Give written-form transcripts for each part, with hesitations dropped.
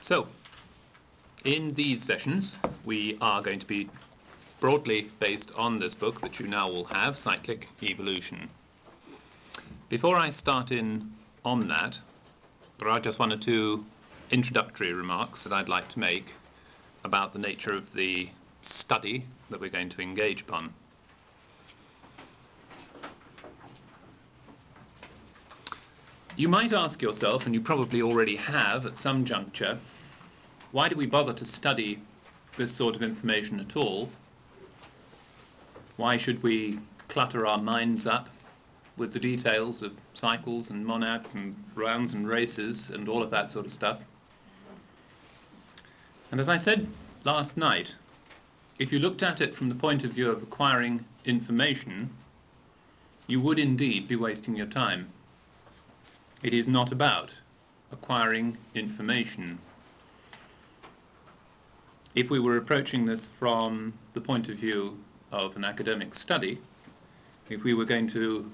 So, in these sessions, we are going to be broadly based on this book that you now will have, Cyclic Evolution. Before I start in on that, there are just one or two introductory remarks that I'd like to make about the nature of the study that we're going to engage upon. You might ask yourself, and you probably already have at some juncture, why do we bother to study this sort of information at all? Why should we clutter our minds up with the details of cycles and monads and rounds and races and all of that sort of stuff? And as I said last night, if you looked at it from the point of view of acquiring information, you would indeed be wasting your time. It is not about acquiring information. If we were approaching this from the point of view of an academic study, if we were going to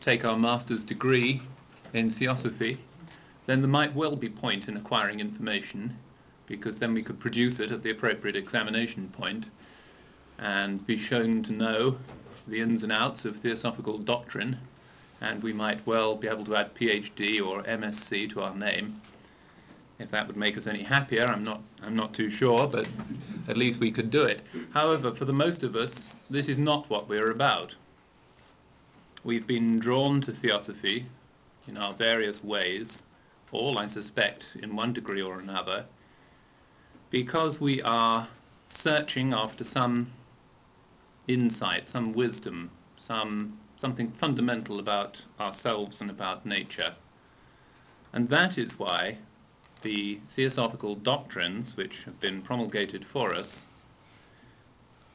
take our master's degree in theosophy, then there might well be point in acquiring information, because then we could produce it at the appropriate examination point and be shown to know the ins and outs of theosophical doctrine, and we might well be able to add PhD or MSc to our name. If that would make us any happier, I'm not too sure, but at least we could do it. However, for the most of us, this is not what we're about. We've been drawn to theosophy in our various ways, all, I suspect, in one degree or another, because we are searching after some insight, some wisdom, something fundamental about ourselves and about nature. And that is why the theosophical doctrines which have been promulgated for us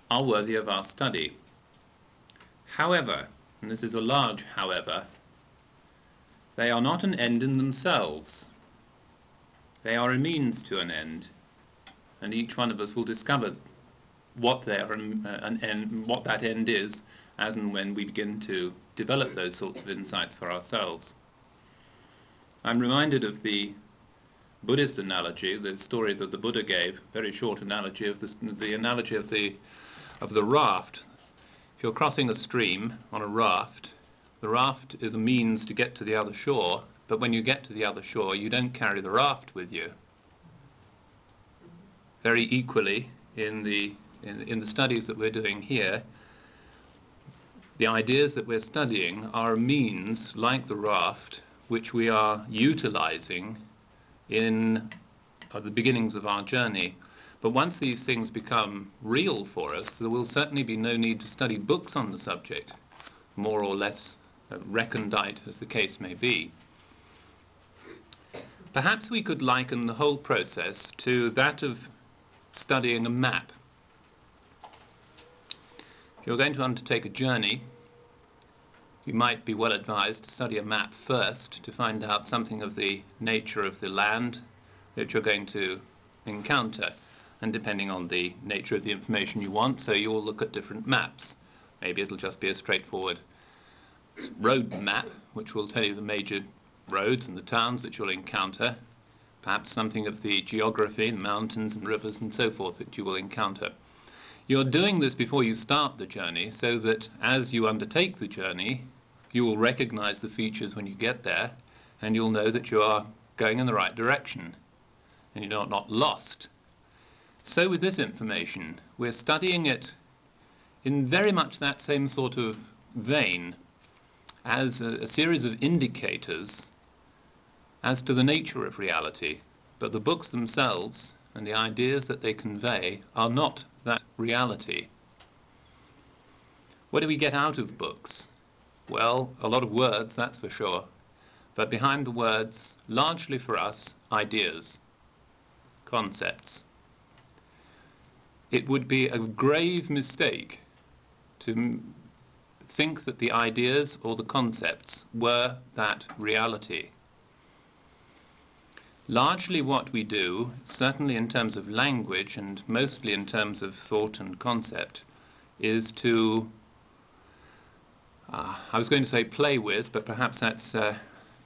are worthy of our study. However, and this is a large however, they are not an end in themselves. They are a means to an end, and each one of us will discover what what that end is as and when we begin to develop those sorts of insights for ourselves. I'm reminded of the Buddhist analogy, the story that the Buddha gave, very short analogy of the analogy of the raft. If you're crossing a stream on a raft, the raft is a means to get to the other shore, but when you get to the other shore, you don't carry the raft with you. Very equally, in the studies that we're doing here, the ideas that we're studying are a means, like the raft, which we are utilizing in the beginnings of our journey. But once these things become real for us, there will certainly be no need to study books on the subject, more or less recondite as the case may be. Perhaps we could liken the whole process to that of studying a map. If you're going to undertake a journey, you might be well advised to study a map first to find out something of the nature of the land that you're going to encounter, and depending on the nature of the information you want, so you'll look at different maps. Maybe it'll just be a straightforward road map which will tell you the major roads and the towns that you'll encounter, perhaps something of the geography, mountains and rivers and so forth that you will encounter. You're doing this before you start the journey, so that as you undertake the journey, you will recognize the features when you get there, and you'll know that you are going in the right direction, and you're not lost. So with this information, we're studying it in very much that same sort of vein, as a series of indicators as to the nature of reality. But the books themselves and the ideas that they convey are not that reality. What do we get out of books? Well, a lot of words, that's for sure, but behind the words, largely for us, ideas, concepts. It would be a grave mistake to think that the ideas or the concepts were that reality. Largely what we do, certainly in terms of language and mostly in terms of thought and concept, is to, I was going to say play with, but perhaps that's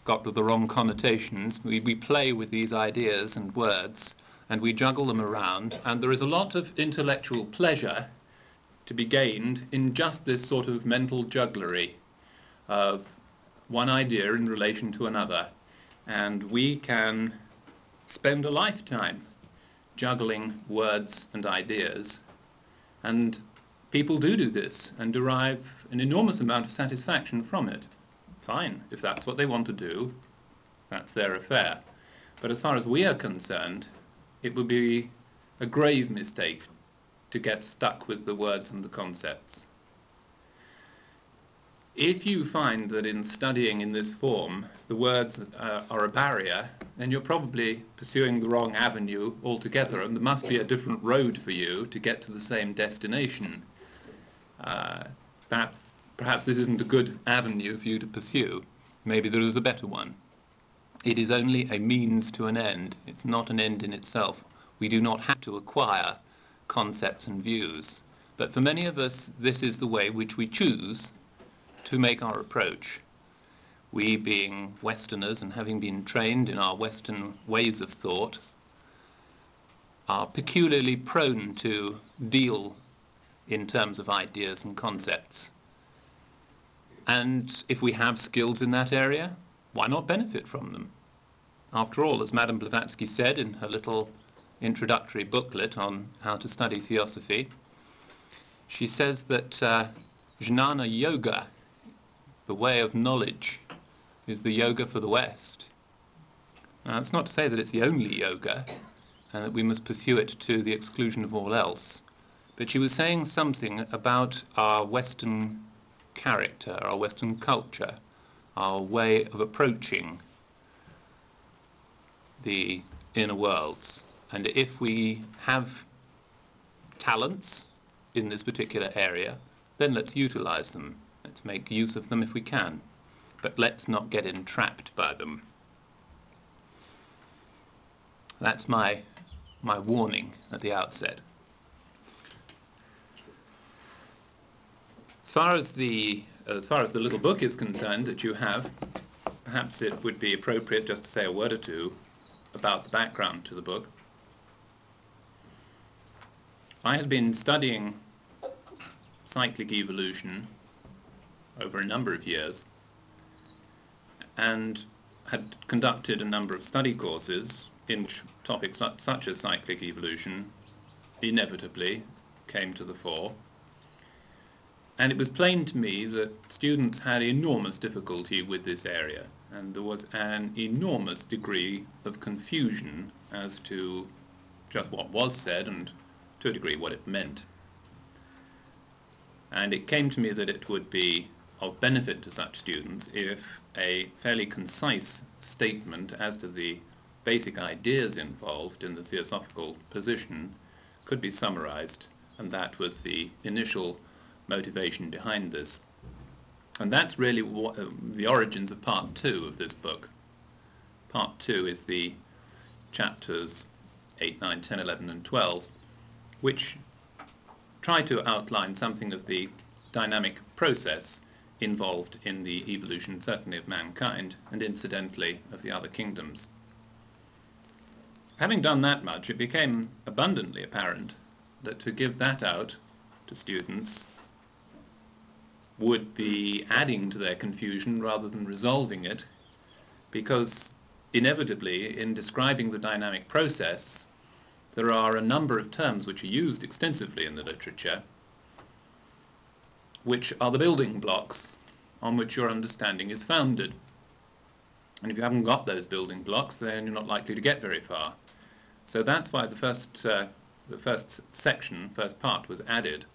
got the wrong connotations. We play with these ideas and words, and we juggle them around, and there is a lot of intellectual pleasure to be gained in just this sort of mental jugglery of one idea in relation to another. And we can spend a lifetime juggling words and ideas. And people do this and derive an enormous amount of satisfaction from it. Fine, if that's what they want to do, that's their affair. But as far as we are concerned, it would be a grave mistake to get stuck with the words and the concepts. If you find that in studying in this form the words are a barrier, then you're probably pursuing the wrong avenue altogether, and there must be a different road for you to get to the same destination. Perhaps this isn't a good avenue for you to pursue. Maybe there is a better one. It is only a means to an end. It's not an end in itself. We do not have to acquire concepts and views. But for many of us, this is the way which we choose to make our approach. We being Westerners and having been trained in our Western ways of thought are peculiarly prone to deal in terms of ideas and concepts. And if we have skills in that area, why not benefit from them? After all, as Madame Blavatsky said in her little introductory booklet on how to study theosophy, she says that Jnana Yoga, the way of knowledge, is the yoga for the West. Now, that's not to say that it's the only yoga and that we must pursue it to the exclusion of all else. But she was saying something about our Western character, our Western culture, our way of approaching the inner worlds. And if we have talents in this particular area, then let's utilize them. Let's make use of them if we can, but let's not get entrapped by them. That's my warning at the outset. As far as the little book is concerned that you have, perhaps it would be appropriate just to say a word or two about the background to the book. I had been studying cyclic evolution over a number of years, and had conducted a number of study courses in which topics such as cyclic evolution inevitably came to the fore. And it was plain to me that students had enormous difficulty with this area, and there was an enormous degree of confusion as to just what was said and, to a degree, what it meant. And it came to me that it would be of benefit to such students if a fairly concise statement as to the basic ideas involved in the theosophical position could be summarized, and that was the initial motivation behind this. And that's really what, the origins of part two of this book. Part two is the chapters 8, 9, 10, 11, and 12, which try to outline something of the dynamic process involved in the evolution, certainly of mankind, and incidentally of the other kingdoms. Having done that much, it became abundantly apparent that to give that out to students would be adding to their confusion rather than resolving it, because inevitably in describing the dynamic process there are a number of terms which are used extensively in the literature, which are the building blocks on which your understanding is founded. And if you haven't got those building blocks, then you're not likely to get very far. So that's why the first part was added.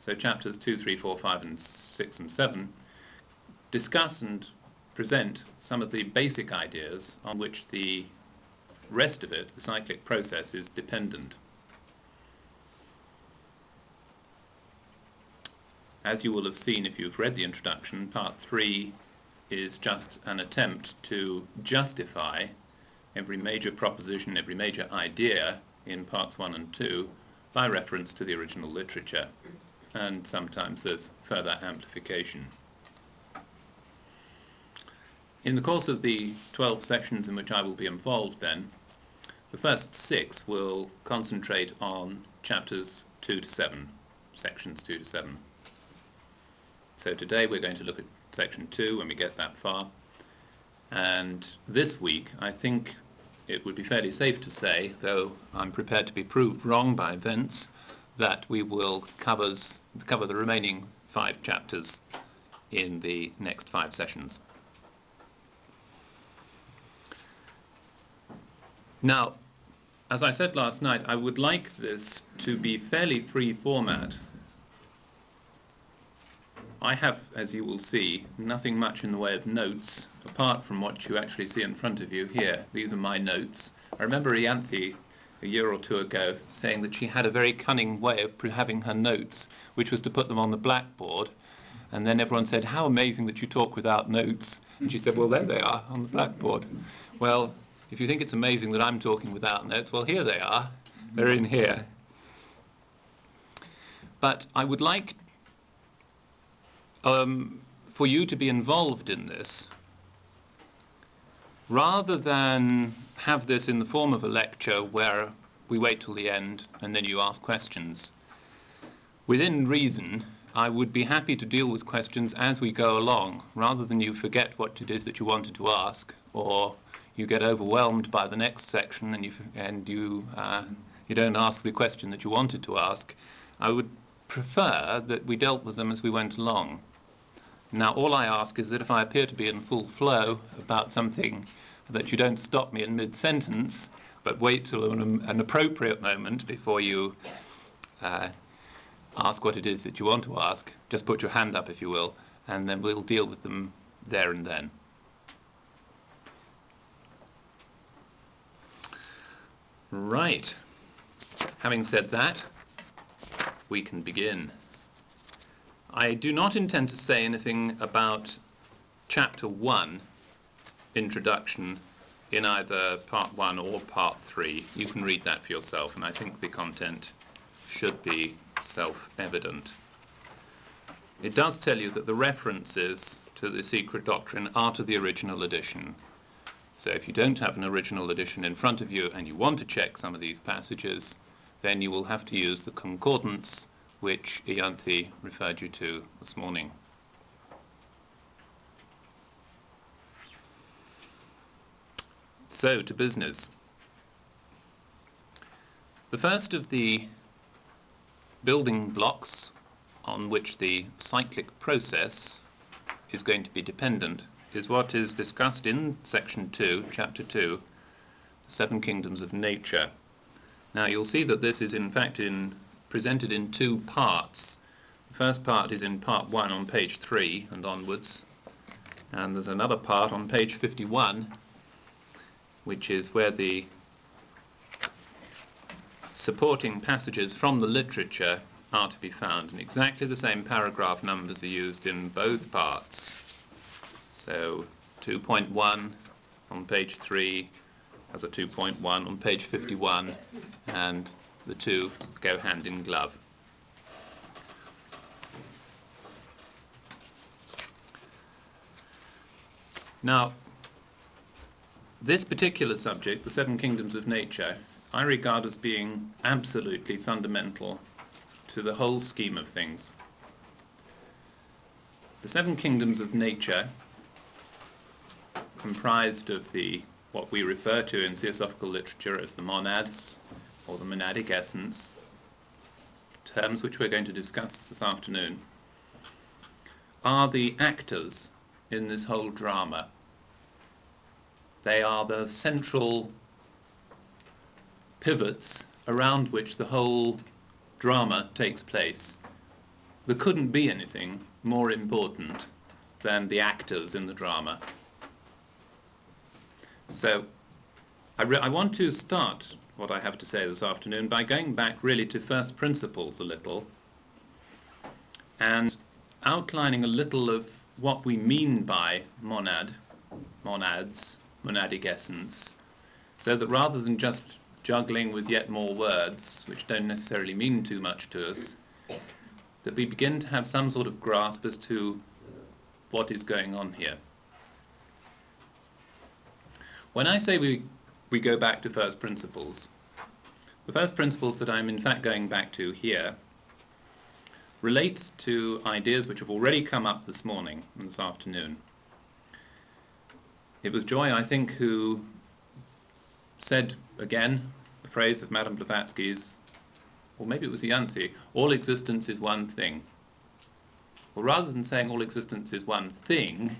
So chapters 2, 3, 4, 5, and 6, and 7 discuss and present some of the basic ideas on which the rest of it, the cyclic process, is dependent. As you will have seen if you've read the introduction, part three is just an attempt to justify every major proposition, every major idea in parts 1 and 2 by reference to the original literature. And sometimes there's further amplification. In the course of the 12 sections in which I will be involved then, the first 6 will concentrate on chapters 2 to 7, sections 2 to 7. So today we're going to look at section 2 when we get that far. And this week, I think it would be fairly safe to say, though I'm prepared to be proved wrong by events, that we will cover the remaining 5 chapters in the next 5 sessions. Now, as I said last night, I would like this to be fairly free format. I have, as you will see, nothing much in the way of notes, apart from what you actually see in front of you here. These are my notes. I remember Iyanthi a year or two ago saying that she had a very cunning way of having her notes, which was to put them on the blackboard, and then everyone said, "How amazing that you talk without notes." And she said, "Well, there they are on the blackboard." Well, if you think it's amazing that I'm talking without notes, well, here they are. They're in here. But I would like for you to be involved in this, rather than have this in the form of a lecture where we wait till the end and then you ask questions. Within reason, I would be happy to deal with questions as we go along, rather than you forget what it is that you wanted to ask, or you get overwhelmed by the next section and you don't ask the question that you wanted to ask. I would prefer that we dealt with them as we went along. Now, all I ask is that if I appear to be in full flow about something, that you don't stop me in mid-sentence, but wait till an appropriate moment before you ask what it is that you want to ask. Just put your hand up, if you will, and then we'll deal with them there and then. Right. Having said that, we can begin. I do not intend to say anything about Chapter 1, Introduction, in either Part 1 or Part 3. You can read that for yourself, and I think the content should be self-evident. It does tell you that the references to the Secret Doctrine are to the original edition. So if you don't have an original edition in front of you and you want to check some of these passages, then you will have to use the concordance which Iyanthi referred you to this morning. So, to business. The first of the building blocks on which the cyclic process is going to be dependent is what is discussed in Section 2, Chapter 2, the 7 Kingdoms of Nature. Now, you'll see that this is, in fact, presented in 2 parts. The first part is in part 1 on page 3 and onwards, and there's another part on page 51, which is where the supporting passages from the literature are to be found, and exactly the same paragraph numbers are used in both parts. So 2.1 on page 3 has a 2.1 on page 51, and the two go hand in glove. Now, this particular subject, the 7 Kingdoms of Nature, I regard as being absolutely fundamental to the whole scheme of things. The 7 Kingdoms of Nature, comprised of what we refer to in theosophical literature as the monads, or the monadic essence, terms which we're going to discuss this afternoon, are the actors in this whole drama. They are the central pivots around which the whole drama takes place. There couldn't be anything more important than the actors in the drama. So I want to start what I have to say this afternoon by going back really to first principles a little and outlining a little of what we mean by monad, monads, monadic essence, so that rather than just juggling with yet more words which don't necessarily mean too much to us, that we begin to have some sort of grasp as to what is going on here. When I say we go back to first principles, the first principles that I'm in fact going back to here relates to ideas which have already come up this morning and this afternoon. It was Joy, I think, who said again the phrase of Madame Blavatsky's, or maybe it was Iyanthi, all existence is one thing. Well, rather than saying all existence is one thing,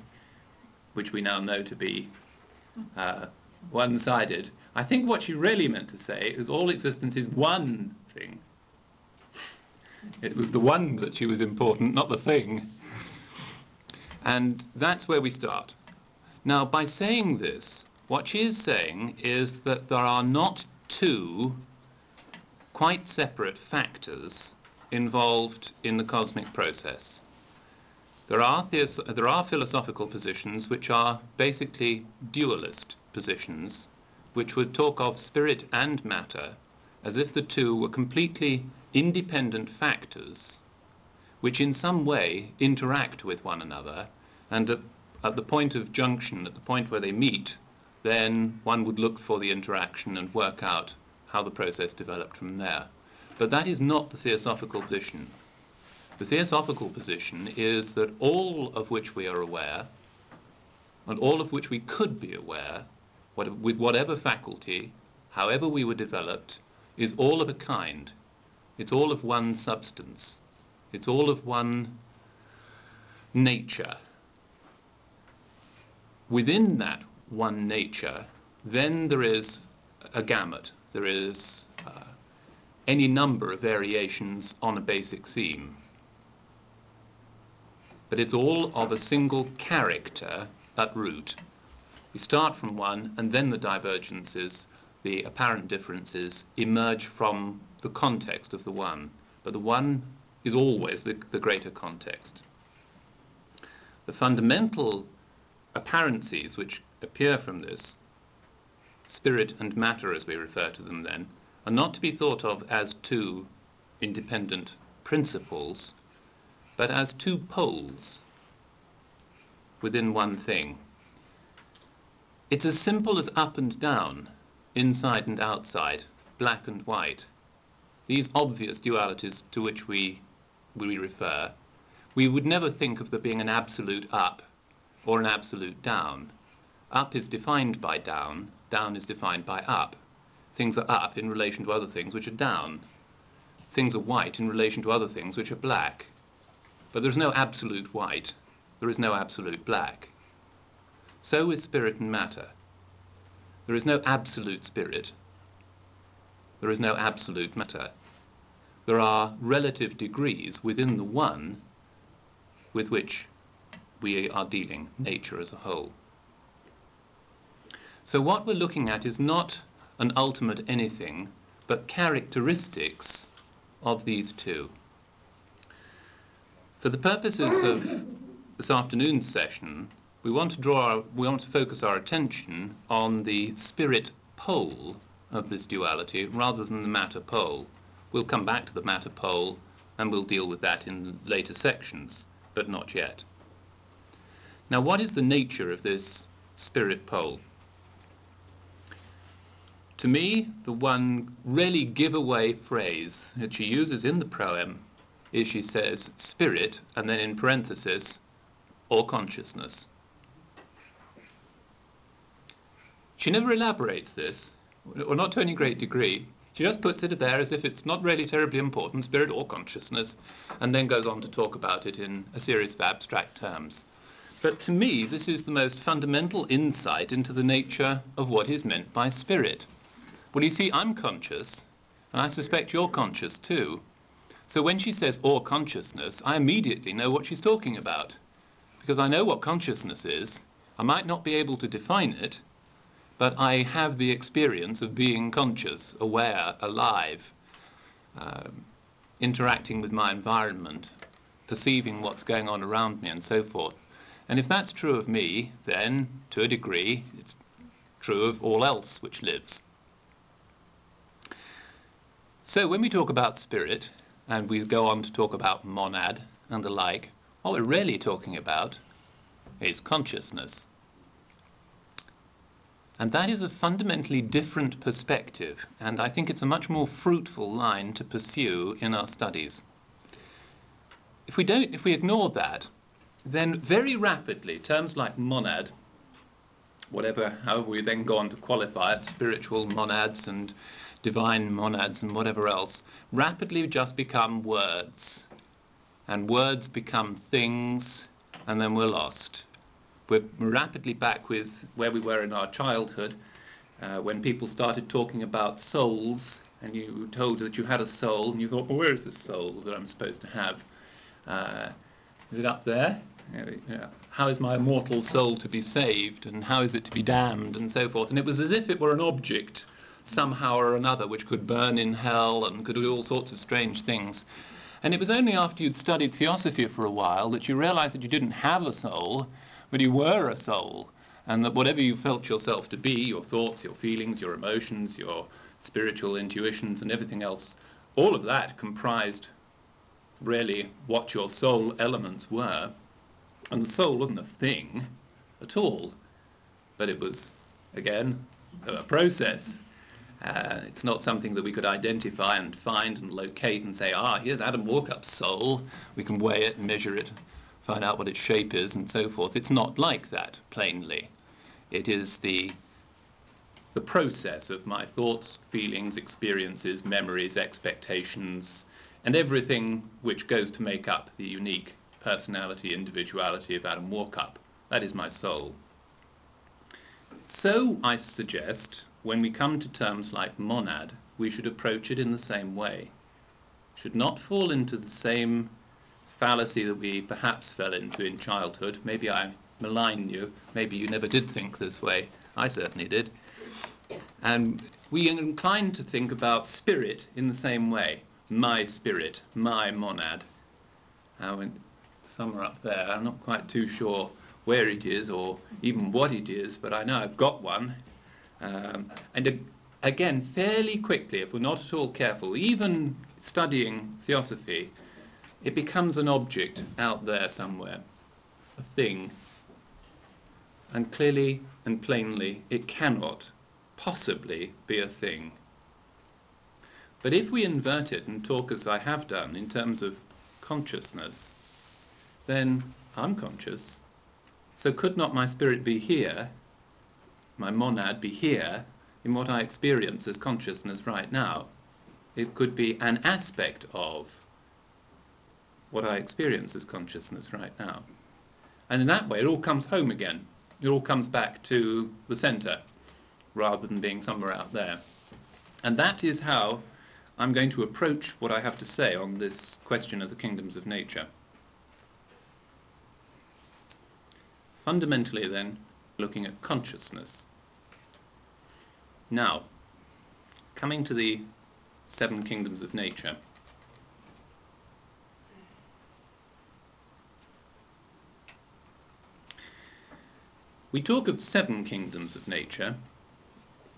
which we now know to be one-sided, I think what she really meant to say is all existence is one thing. It was the one that she was important, not the thing. And that's where we start. Now, by saying this, what she is saying is that there are not two quite separate factors involved in the cosmic process. There are philosophical positions which are basically dualist positions, which would talk of spirit and matter as if the two were completely independent factors which in some way interact with one another, and at the point of junction, at the point where they meet, then one would look for the interaction and work out how the process developed from there. But that is not the theosophical position. The theosophical position is that all of which we are aware, and all of which we could be aware, with whatever faculty, however we were developed, is all of a kind. It's all of one substance. It's all of one nature. Within that one nature, then there is a gamut. There is any number of variations on a basic theme. But it's all of a single character at root. We start from one, and then the divergences, the apparent differences, emerge from the context of the one. But the one is always the greater context. The fundamental apparencies which appear from this, spirit and matter as we refer to them then, are not to be thought of as two independent principles, but as two poles within one thing. It's as simple as up and down, inside and outside, black and white. These obvious dualities to which we refer, we would never think of there being an absolute up or an absolute down. Up is defined by down, down is defined by up. Things are up in relation to other things which are down. Things are white in relation to other things which are black. But there's no absolute white, there is no absolute black. So with spirit and matter. There is no absolute spirit. There is no absolute matter. There are relative degrees within the one with which we are dealing, nature as a whole. So what we're looking at is not an ultimate anything, but characteristics of these two. For the purposes of this afternoon's session, we want to focus our attention on the spirit pole of this duality rather than the matter pole. We'll come back to the matter pole and we'll deal with that in later sections, but not yet. Now, what is the nature of this spirit pole? To me, the one really giveaway phrase that she uses in the proem is she says spirit, and then in parenthesis, or consciousness. She never elaborates this, or not to any great degree. She just puts it there as if it's not really terribly important, spirit or consciousness, and then goes on to talk about it in a series of abstract terms. But to me, this is the most fundamental insight into the nature of what is meant by spirit. Well, you see, I'm conscious, and I suspect you're conscious too. So when she says, or consciousness, I immediately know what she's talking about, because I know what consciousness is. I might not be able to define it, but I have the experience of being conscious, aware, alive, interacting with my environment, perceiving what's going on around me, and so forth. And if that's true of me, then, to a degree, it's true of all else which lives. So when we talk about spirit, and we go on to talk about monad and the like, what we're really talking about is consciousness. And that is a fundamentally different perspective, and I think it's a much more fruitful line to pursue in our studies. If we ignore that, then very rapidly terms like monad, however we then go on to qualify it, spiritual monads and divine monads and whatever else, rapidly just become words. And words become things, and then we're lost. We're rapidly back with where we were in our childhood, when people started talking about souls, and you were told that you had a soul, and you thought, well, where is this soul that I'm supposed to have? Is it up there? How is my immortal soul to be saved, and how is it to be damned, and so forth. And it was as if it were an object somehow or another which could burn in hell and could do all sorts of strange things. And it was only after you'd studied theosophy for a while that you realized that you didn't have a soul, but you were a soul, and that whatever you felt yourself to be, your thoughts, your feelings, your emotions, your spiritual intuitions and everything else, all of that comprised really what your soul elements were. And the soul wasn't a thing at all, but it was, again, a process. It's not something that we could identify and find and locate and say, ah, here's Adam Warcup's soul. We can weigh it, measure it, find out what its shape is, and so forth. It's not like that, plainly. It is the process of my thoughts, feelings, experiences, memories, expectations, and everything which goes to make up the unique personality, individuality of Adam Warcup. That is my soul. So I suggest, when we come to terms like monad, we should approach it in the same way. Should not fall into the same fallacy that we perhaps fell into in childhood. Maybe I malign you, maybe you never did think this way. I certainly did. And we are inclined to think about spirit in the same way. My spirit, my monad. Some are up there. I'm not quite too sure where it is or even what it is, but I know I've got one. And again, fairly quickly, if we're not at all careful, even studying theosophy, it becomes an object out there somewhere, a thing. And clearly and plainly, it cannot possibly be a thing. But if we invert it and talk, as I have done, in terms of consciousness, then I'm conscious. So could not my spirit be here? My monad be here in what I experience as consciousness right now. It could be an aspect of what I experience as consciousness right now. And in that way, it all comes home again. It all comes back to the center, rather than being somewhere out there. And that is how I'm going to approach what I have to say on this question of the kingdoms of nature. Fundamentally, then, looking at consciousness. Now, coming to the seven kingdoms of nature. We talk of seven kingdoms of nature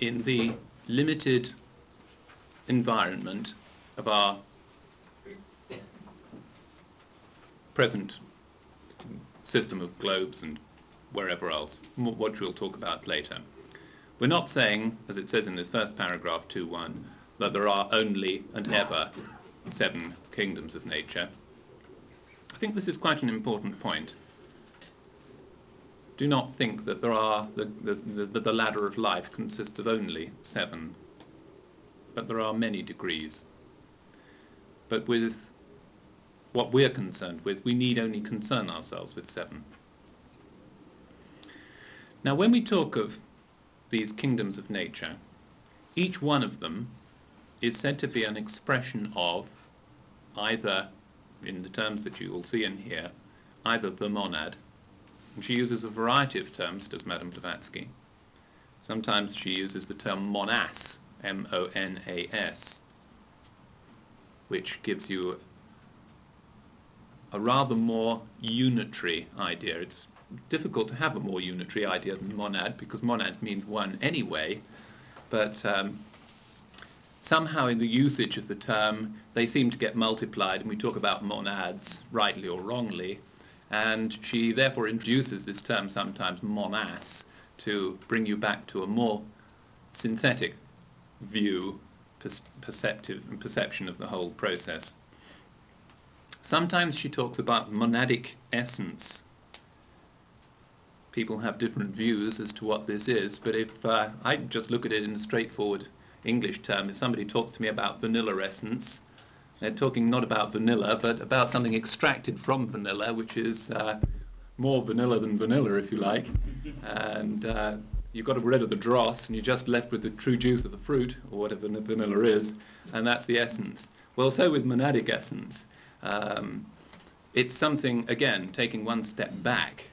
in the limited environment of our present system of globes and wherever else, what we'll talk about later. We're not saying, as it says in this first paragraph 2.1, that there are only and ever seven kingdoms of nature. I think this is quite an important point. Do not think that there are the ladder of life consists of only seven, but there are many degrees. But with what we're concerned with, we need only concern ourselves with seven. Now, when we talk of these kingdoms of nature, each one of them is said to be an expression of either, in the terms that you will see in here, either the monad. And she uses a variety of terms, does Madame Blavatsky. Sometimes she uses the term monas, M-O-N-A-S, which gives you a rather more unitary idea. It's difficult to have a more unitary idea than monad, because monad means one anyway, but somehow in the usage of the term they seem to get multiplied, and we talk about monads rightly or wrongly, and she therefore introduces this term sometimes, monas, to bring you back to a more synthetic view, perceptive and perception of the whole process. Sometimes she talks about monadic essence. People have different views as to what this is, but if I just look at it in a straightforward English term, if somebody talks to me about vanilla essence, they're talking not about vanilla, but about something extracted from vanilla, which is more vanilla than vanilla, if you like. And you got rid of the dross, and you're just left with the true juice of the fruit, or whatever vanilla is, and that's the essence. Well, so with monadic essence. It's something, again, taking one step back,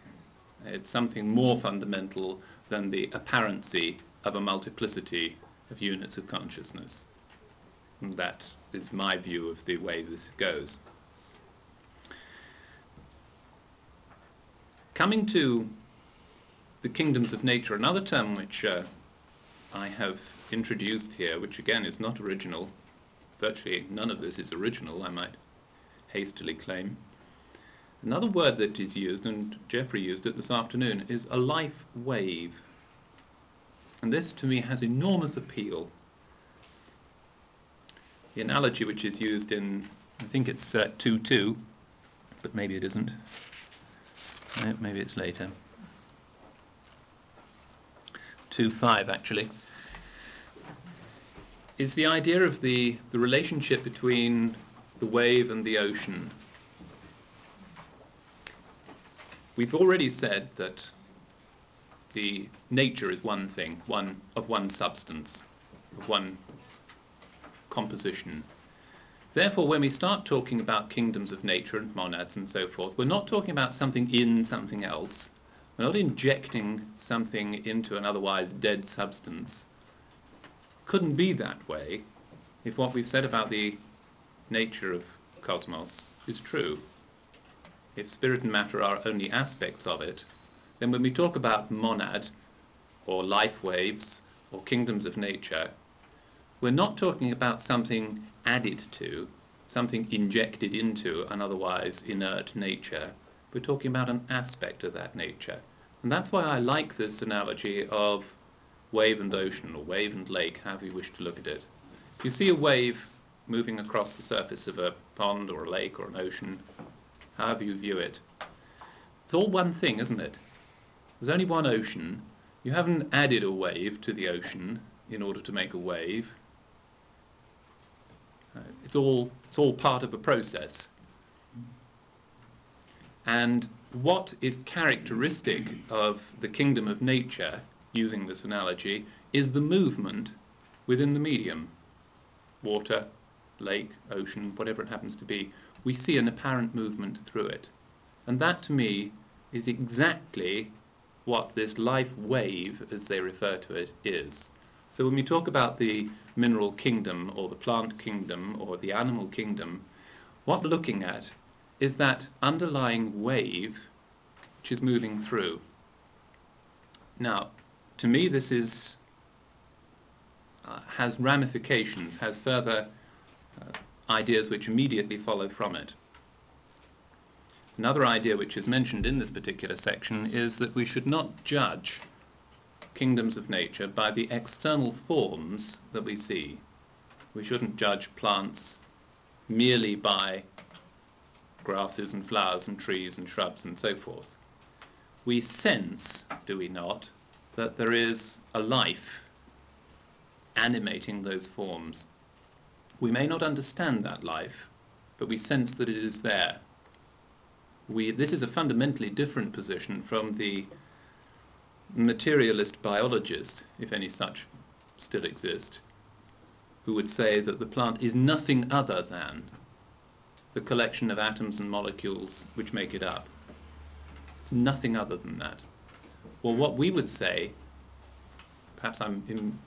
it's something more fundamental than the apparency of a multiplicity of units of consciousness. And that is my view of the way this goes. Coming to the kingdoms of nature, another term which I have introduced here, which again is not original, virtually none of this is original, I might hastily claim. Another word that is used, and Geoffrey used it this afternoon, is a life wave. And this to me has enormous appeal. The analogy which is used in, I think it's 2.2, but maybe it isn't. No, maybe it's later. 2.5 actually, is the idea of the relationship between the wave and the ocean. We've already said that the nature is one thing, one substance, of one composition. Therefore, when we start talking about kingdoms of nature and monads and so forth, we're not talking about something in something else. We're not injecting something into an otherwise dead substance. Couldn't be that way if what we've said about the nature of cosmos is true. If spirit and matter are only aspects of it, then when we talk about monad or life waves or kingdoms of nature, we're not talking about something added to, something injected into an otherwise inert nature. We're talking about an aspect of that nature. And that's why I like this analogy of wave and ocean, or wave and lake, however you wish to look at it. If you see a wave moving across the surface of a pond or a lake or an ocean, however you view it, it's all one thing, isn't it? There's only one ocean. You haven't added a wave to the ocean in order to make a wave. It's all part of a process. And what is characteristic of the kingdom of nature, using this analogy, is the movement within the medium. Water, lake, ocean, whatever it happens to be, we see an apparent movement through it. And that, to me, is exactly what this life wave, as they refer to it, is. So when we talk about the mineral kingdom, or the plant kingdom, or the animal kingdom, what we're looking at is that underlying wave which is moving through. Now, to me this is has ramifications, has further ideas which immediately follow from it. Another idea which is mentioned in this particular section is that we should not judge kingdoms of nature by the external forms that we see. We shouldn't judge plants merely by grasses and flowers and trees and shrubs and so forth. We sense, do we not, that there is a life animating those forms. We may not understand that life, but we sense that it is there. This is a fundamentally different position from the materialist biologist, if any such still exist, who would say that the plant is nothing other than the collection of atoms and molecules which make it up. It's nothing other than that. Well, what we would say, perhaps I'm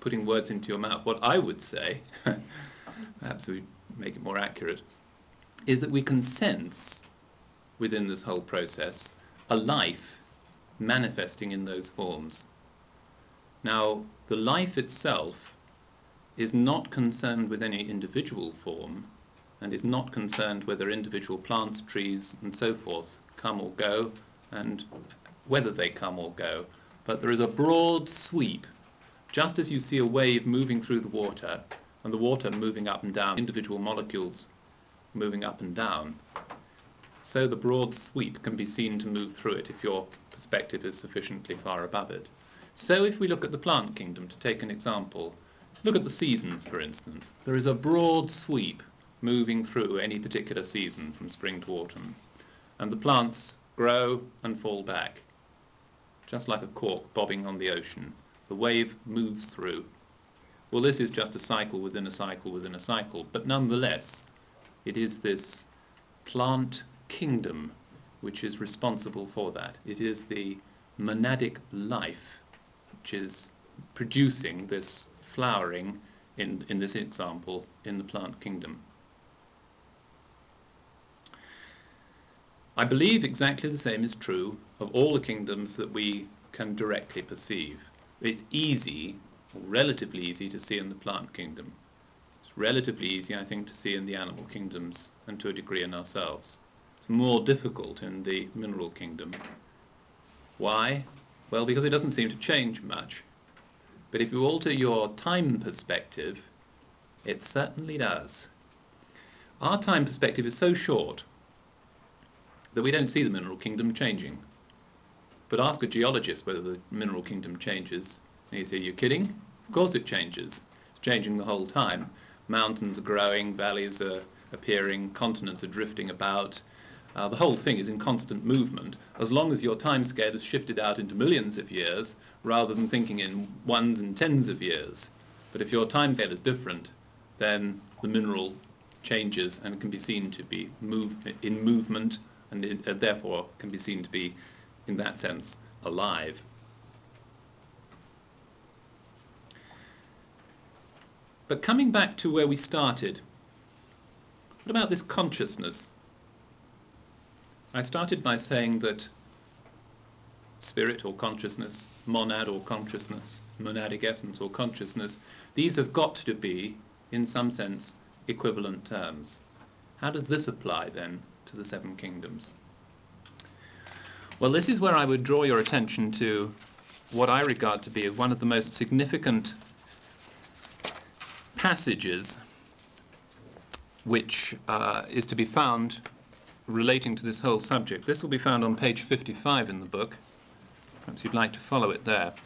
putting words into your mouth, what I would say, perhaps we make it more accurate, is that we can sense within this whole process a life manifesting in those forms. Now, the life itself is not concerned with any individual form, and is not concerned whether individual plants, trees, and so forth come or go, and whether they come or go. but there is a broad sweep, just as you see a wave moving through the water, and the water moving up and down, individual molecules moving up and down. So the broad sweep can be seen to move through it if your perspective is sufficiently far above it. So if we look at the plant kingdom, to take an example, look at the seasons, for instance. There is a broad sweep moving through any particular season from spring to autumn, and the plants grow and fall back, just like a cork bobbing on the ocean. The wave moves through. Well, this is just a cycle within a cycle within a cycle, but nonetheless, it is this plant kingdom which is responsible for that. It is the monadic life which is producing this flowering, in this example, in the plant kingdom. I believe exactly the same is true of all the kingdoms that we can directly perceive. It's easy, relatively easy, to see in the plant kingdom. It's relatively easy, I think, to see in the animal kingdoms, and to a degree in ourselves. It's more difficult in the mineral kingdom. Why? Well, because it doesn't seem to change much. But if you alter your time perspective, it certainly does. Our time perspective is so short that we don't see the mineral kingdom changing. But ask a geologist whether the mineral kingdom changes, and you say, "You're kidding? Of course it changes. It's changing the whole time. Mountains are growing, valleys are appearing, continents are drifting about. The whole thing is in constant movement, as long as your time scale is shifted out into millions of years, rather than thinking in ones and tens of years. But if your time scale is different, then the mineral changes and can be seen to be in movement, and it, therefore can be seen to be, in that sense, alive. But coming back to where we started, what about this consciousness? I started by saying that spirit or consciousness, monad or consciousness, monadic essence or consciousness, these have got to be, in some sense, equivalent terms. How does this apply, then, to the seven kingdoms? Well, this is where I would draw your attention to what I regard to be one of the most significant passages which is to be found relating to this whole subject. This will be found on page 55 in the book. Perhaps you'd like to follow it there. If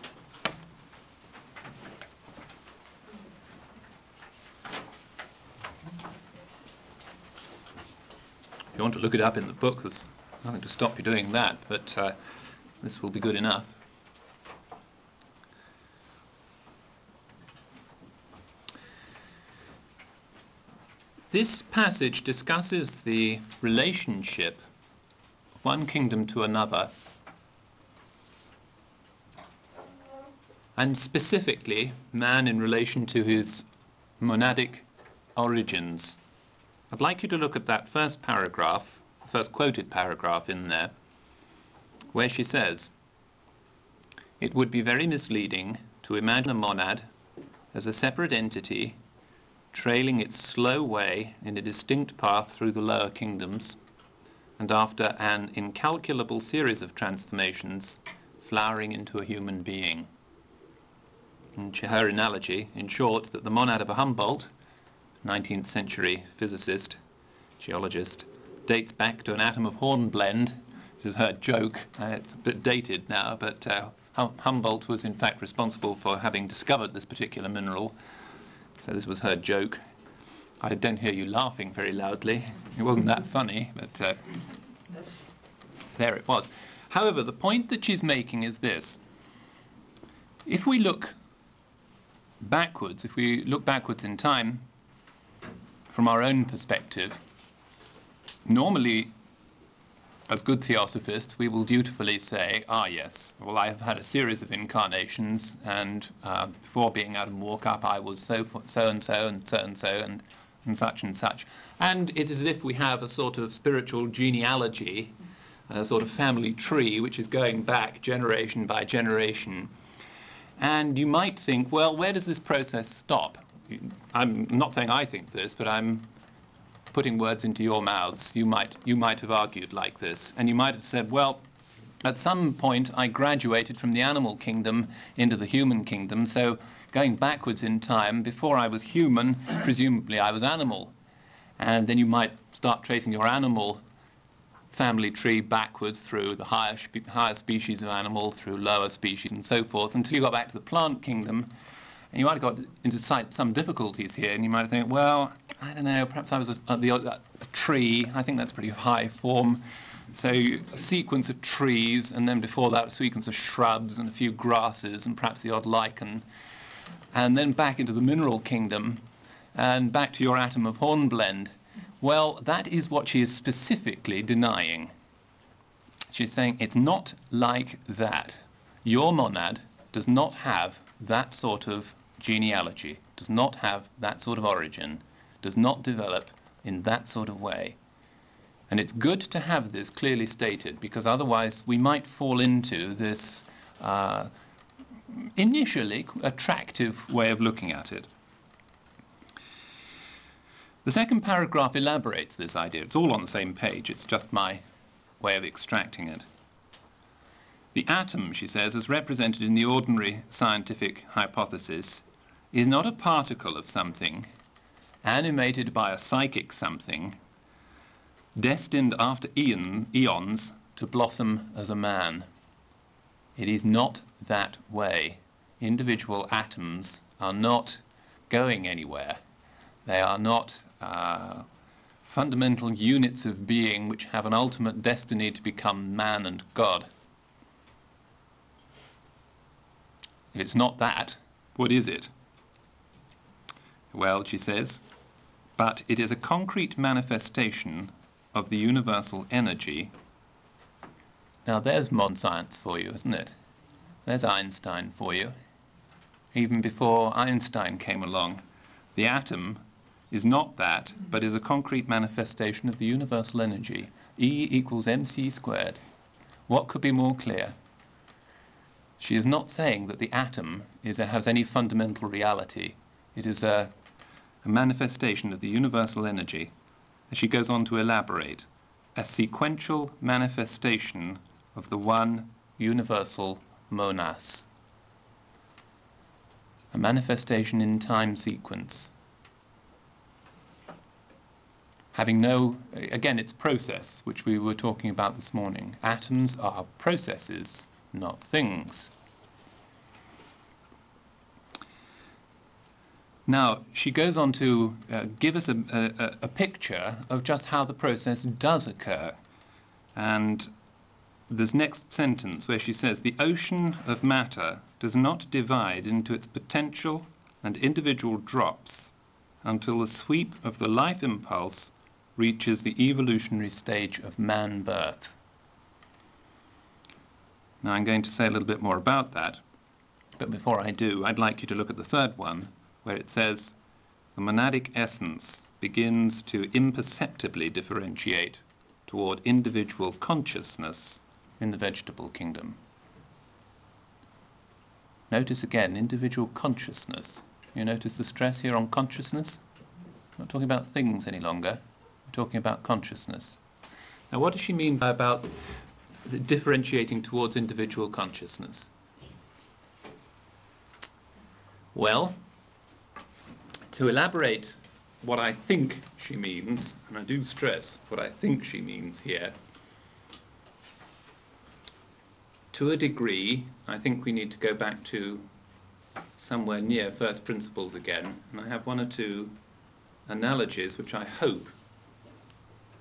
you want to look it up in the book, there's nothing to stop you doing that, but this will be good enough. This passage discusses the relationship of one kingdom to another, and specifically man in relation to his monadic origins. I'd like you to look at that first paragraph, first quoted paragraph in there, where she says, "It would be very misleading to imagine a monad as a separate entity trailing its slow way in a distinct path through the lower kingdoms, and after an incalculable series of transformations, flowering into a human being." And her analogy, in short, that the monad of a Humboldt, 19th century physicist, geologist, dates back to an atom of hornblende. This is her joke. It's a bit dated now, but Humboldt was in fact responsible for having discovered this particular mineral. So this was her joke. I don't hear you laughing very loudly. It wasn't that funny, but there it was. However, the point that she's making is this. If we look backwards, in time from our own perspective, normally, as good theosophists, we will dutifully say, "Ah, yes, well, I have had a series of incarnations, and before being Adam Warcup, I was so-and-so, and so-and-so, and such and such. And it is as if we have a sort of spiritual genealogy, a sort of family tree, which is going back generation by generation. And you might think, well, where does this process stop? I'm not saying I think this, but I'm putting words into your mouths. You might have argued like this, and you might have said, well, at some point I graduated from the animal kingdom into the human kingdom, so going backwards in time, before I was human, presumably I was animal. And then you might start tracing your animal family tree backwards through the higher species of animal, through lower species and so forth, until you got back to the plant kingdom. And you might have got into some difficulties here, and you might think, well, I don't know, perhaps I was a tree. I think that's pretty high form. So a sequence of trees, and then before that a sequence of shrubs and a few grasses and perhaps the odd lichen. And then back into the mineral kingdom and back to your atom of hornblende. Well, that is what she is specifically denying. She's saying it's not like that. Your monad does not have that sort of genealogy, does not have that sort of origin, does not develop in that sort of way. And it's good to have this clearly stated, because otherwise we might fall into this initially attractive way of looking at it. The second paragraph elaborates this idea. It's all on the same page, it's just my way of extracting it. The atom, she says, as represented in the ordinary scientific hypothesis, is not a particle of something animated by a psychic something, destined after eons to blossom as a man. It is not that way. Individual atoms are not going anywhere. They are not fundamental units of being which have an ultimate destiny to become man and God. If it's not that, what is it? Well, she says, but it is a concrete manifestation of the universal energy. Now there's modern science for you, isn't it? There's Einstein for you. Even before Einstein came along, the atom is not that, but is a concrete manifestation of the universal energy. E equals mc squared. What could be more clear? She is not saying that the atom has any fundamental reality. It is a manifestation of the universal energy. And she goes on to elaborate, a sequential manifestation of the one universal monas. A manifestation in time sequence. Having no, again, it's process, which we were talking about this morning. Atoms are processes, not things. Now, she goes on to give us a picture of just how the process does occur. And this next sentence where she says, the ocean of matter does not divide into its potential and individual drops until the sweep of the life impulse reaches the evolutionary stage of man birth. Now, I'm going to say a little bit more about that, but before I do, I'd like you to look at the third one, where it says, the monadic essence begins to imperceptibly differentiate toward individual consciousness in the vegetable kingdom. Notice again, individual consciousness. You notice the stress here on consciousness? We're not talking about things any longer, we're talking about consciousness. Now, what does she mean by about the differentiating towards individual consciousness? Well, to elaborate what I think she means, and I do stress what I think she means here, to a degree, I think we need to go back to somewhere near first principles again, and I have one or two analogies which I hope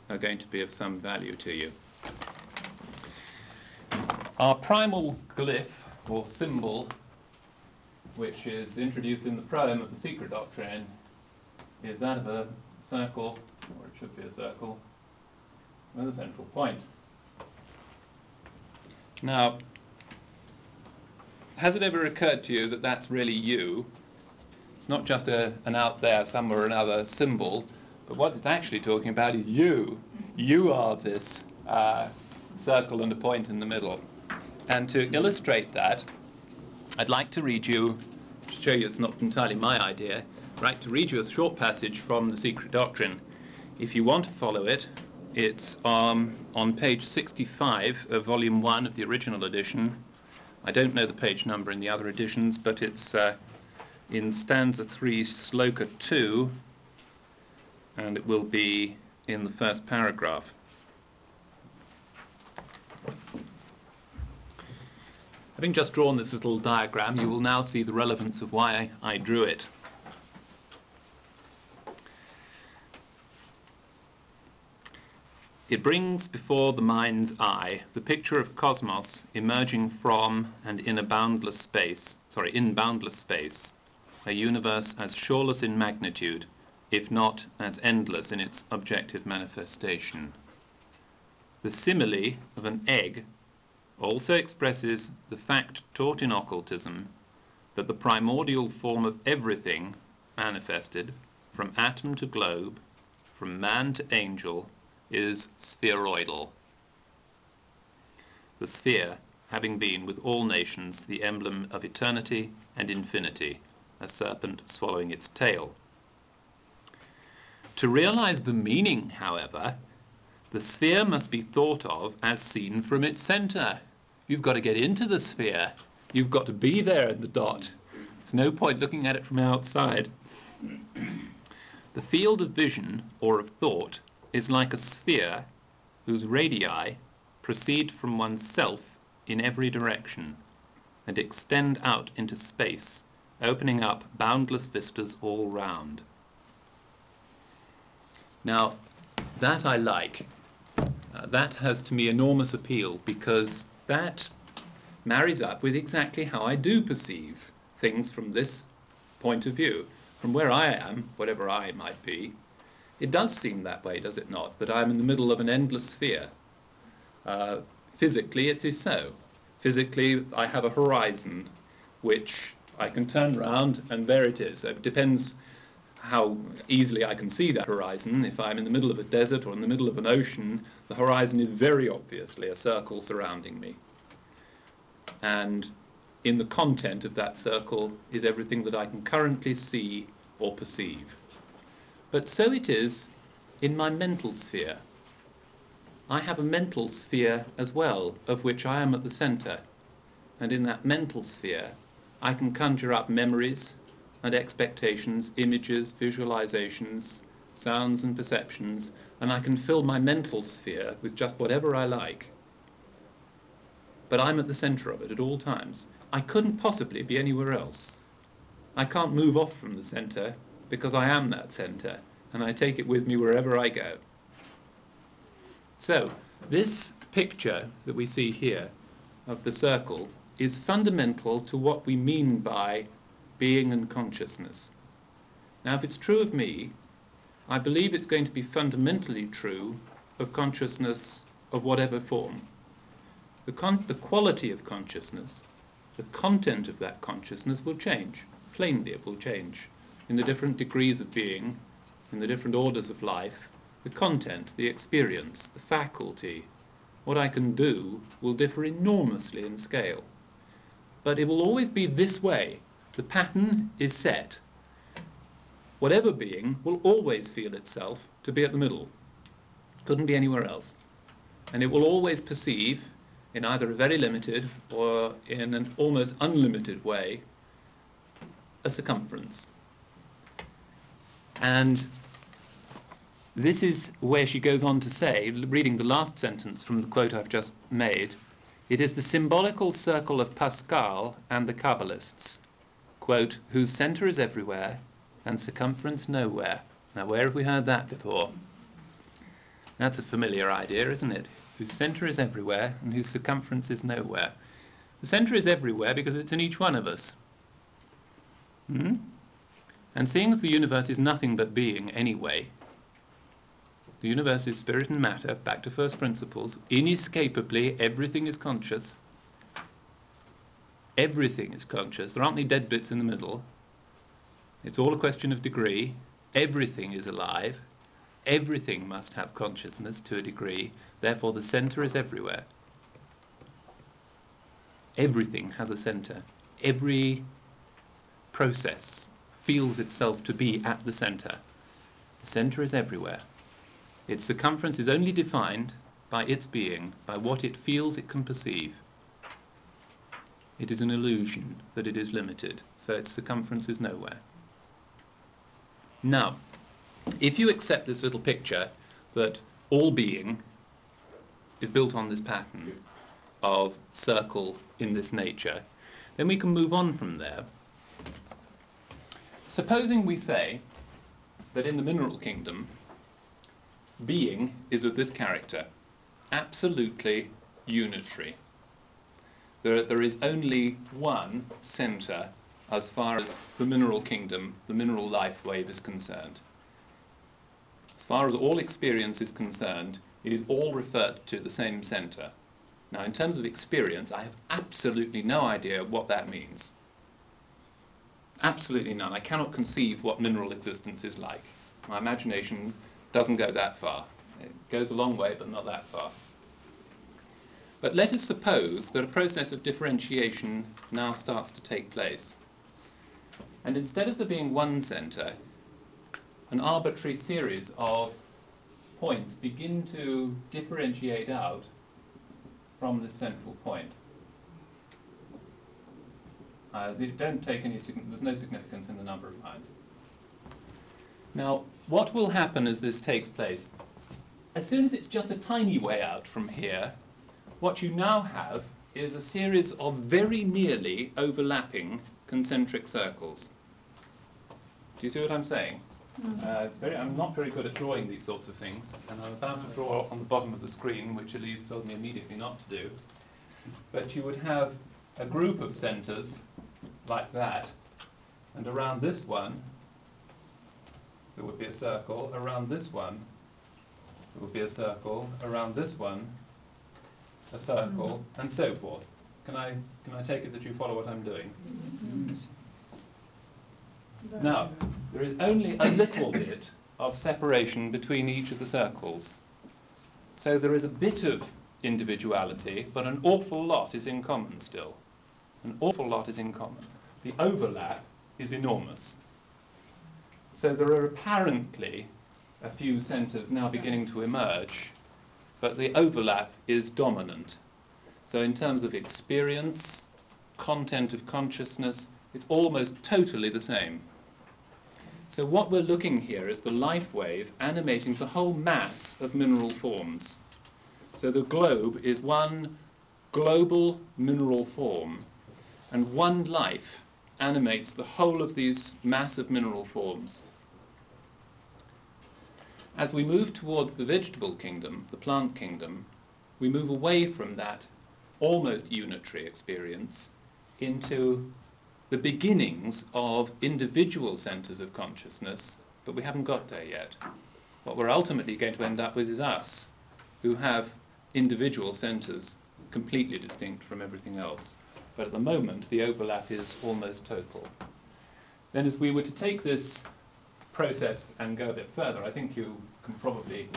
are going to be of some value to you. Our primal glyph, or symbol, which is introduced in the proem of the Secret Doctrine, is that of a circle, or it should be a circle, with a central point. Now, has it ever occurred to you that that's really you? It's not just an out there somewhere or another symbol, but what it's actually talking about is you. You are this circle and a point in the middle. And to illustrate that, I'd like to read you, to show you it's not entirely my idea, I'd like to read you a short passage from the Secret Doctrine. If you want to follow it, It's on page 65 of volume 1 of the original edition. I don't know the page number in the other editions, but it's in stanza 3, sloka 2, and it will be in the first paragraph. Having just drawn this little diagram, you will now see the relevance of why I drew it. It brings before the mind's eye the picture of cosmos emerging from and in boundless space, a universe as shoreless in magnitude, if not as endless in its objective manifestation. The simile of an egg also expresses the fact taught in occultism that the primordial form of everything manifested, from atom to globe, from man to angel, is spheroidal, the sphere having been with all nations the emblem of eternity and infinity, a serpent swallowing its tail. To realize the meaning, however, the sphere must be thought of as seen from its center. You've got to get into the sphere. You've got to be there in the dot. There's no point looking at it from outside. The field of vision or of thought is like a sphere whose radii proceed from oneself in every direction and extend out into space, opening up boundless vistas all round. Now, that I like. That has to me enormous appeal, because that marries up with exactly how I do perceive things from this point of view. From where I am, whatever I might be, it does seem that way, does it not? That I'm in the middle of an endless sphere. Physically, it is so. Physically, I have a horizon which I can turn round, and there it is. It depends how easily I can see that horizon. If I'm in the middle of a desert or in the middle of an ocean, the horizon is very obviously a circle surrounding me. And in the content of that circle is everything that I can currently see or perceive. But so it is in my mental sphere. I have a mental sphere as well, of which I am at the center. And in that mental sphere, I can conjure up memories and expectations, images, visualizations, sounds and perceptions, and I can fill my mental sphere with just whatever I like. But I'm at the center of it at all times. I couldn't possibly be anywhere else. I can't move off from the center, because I am that center, and I take it with me wherever I go. So this picture that we see here of the circle is fundamental to what we mean by being and consciousness. Now, if it's true of me, I believe it's going to be fundamentally true of consciousness of whatever form. The quality of consciousness, the content of that consciousness will change. Plainly, it will change. In the different degrees of being, in the different orders of life, the content, the experience, the faculty, what I can do will differ enormously in scale. But it will always be this way. The pattern is set. Whatever being will always feel itself to be at the middle. Couldn't be anywhere else. And it will always perceive, in either a very limited or in an almost unlimited way, a circumference. And this is where she goes on to say, reading the last sentence from the quote I've just made, it is the symbolical circle of Pascal and the Kabbalists, quote, whose center is everywhere and circumference nowhere. Now, where have we heard that before? That's a familiar idea, isn't it? Whose center is everywhere and whose circumference is nowhere. The center is everywhere because it's in each one of us. Hmm? And seeing as the universe is nothing but being anyway, the universe is spirit and matter, back to first principles, inescapably everything is conscious. Everything is conscious. There aren't any dead bits in the middle. It's all a question of degree. Everything is alive. Everything must have consciousness to a degree. Therefore, the center is everywhere. Everything has a center. Every process feels itself to be at the center. The center is everywhere. Its circumference is only defined by its being, by what it feels it can perceive. It is an illusion that it is limited, so its circumference is nowhere. Now, if you accept this little picture that all being is built on this pattern of circle in this nature, then we can move on from there. Supposing we say that in the mineral kingdom, being is of this character, absolutely unitary. There is only one centre as far as the mineral kingdom, the mineral life wave is concerned. As far as all experience is concerned, it is all referred to the same centre. Now, in terms of experience, I have absolutely no idea what that means. Absolutely none. I cannot conceive what mineral existence is like. My imagination doesn't go that far. It goes a long way, but not that far. But let us suppose that a process of differentiation now starts to take place. And instead of there being one centre, an arbitrary series of points begin to differentiate out from this central point. They don't take any, there's no significance in the number of lines. Now, what will happen as this takes place? As soon as it's just a tiny way out from here, what you now have is a series of very nearly overlapping concentric circles. Do you see what I'm saying? I'm not very good at drawing these sorts of things, and I'm about to draw on the bottom of the screen, which Elise told me immediately not to do. But you would have a group of centres like that, and around this one there would be a circle, around this one there would be a circle, around this one a circle, and so forth. Can I take it that you follow what I'm doing? Now, there is only a little bit of separation between each of the circles. So there is a bit of individuality, but an awful lot is in common still. An awful lot is in common. The overlap is enormous. So there are apparently a few centres now beginning to emerge, but the overlap is dominant. So in terms of experience, content of consciousness, it's almost totally the same. So what we're looking here is the life wave animating the whole mass of mineral forms. So the globe is one global mineral form, and one life animates the whole of these mass of mineral forms. As we move towards the vegetable kingdom, the plant kingdom, we move away from that almost unitary experience into the beginnings of individual centres of consciousness, but we haven't got there yet. What we're ultimately going to end up with is us, who have individual centres completely distinct from everything else. But at the moment, the overlap is almost total. Then as we were to take this process and go a bit further, I think you can probably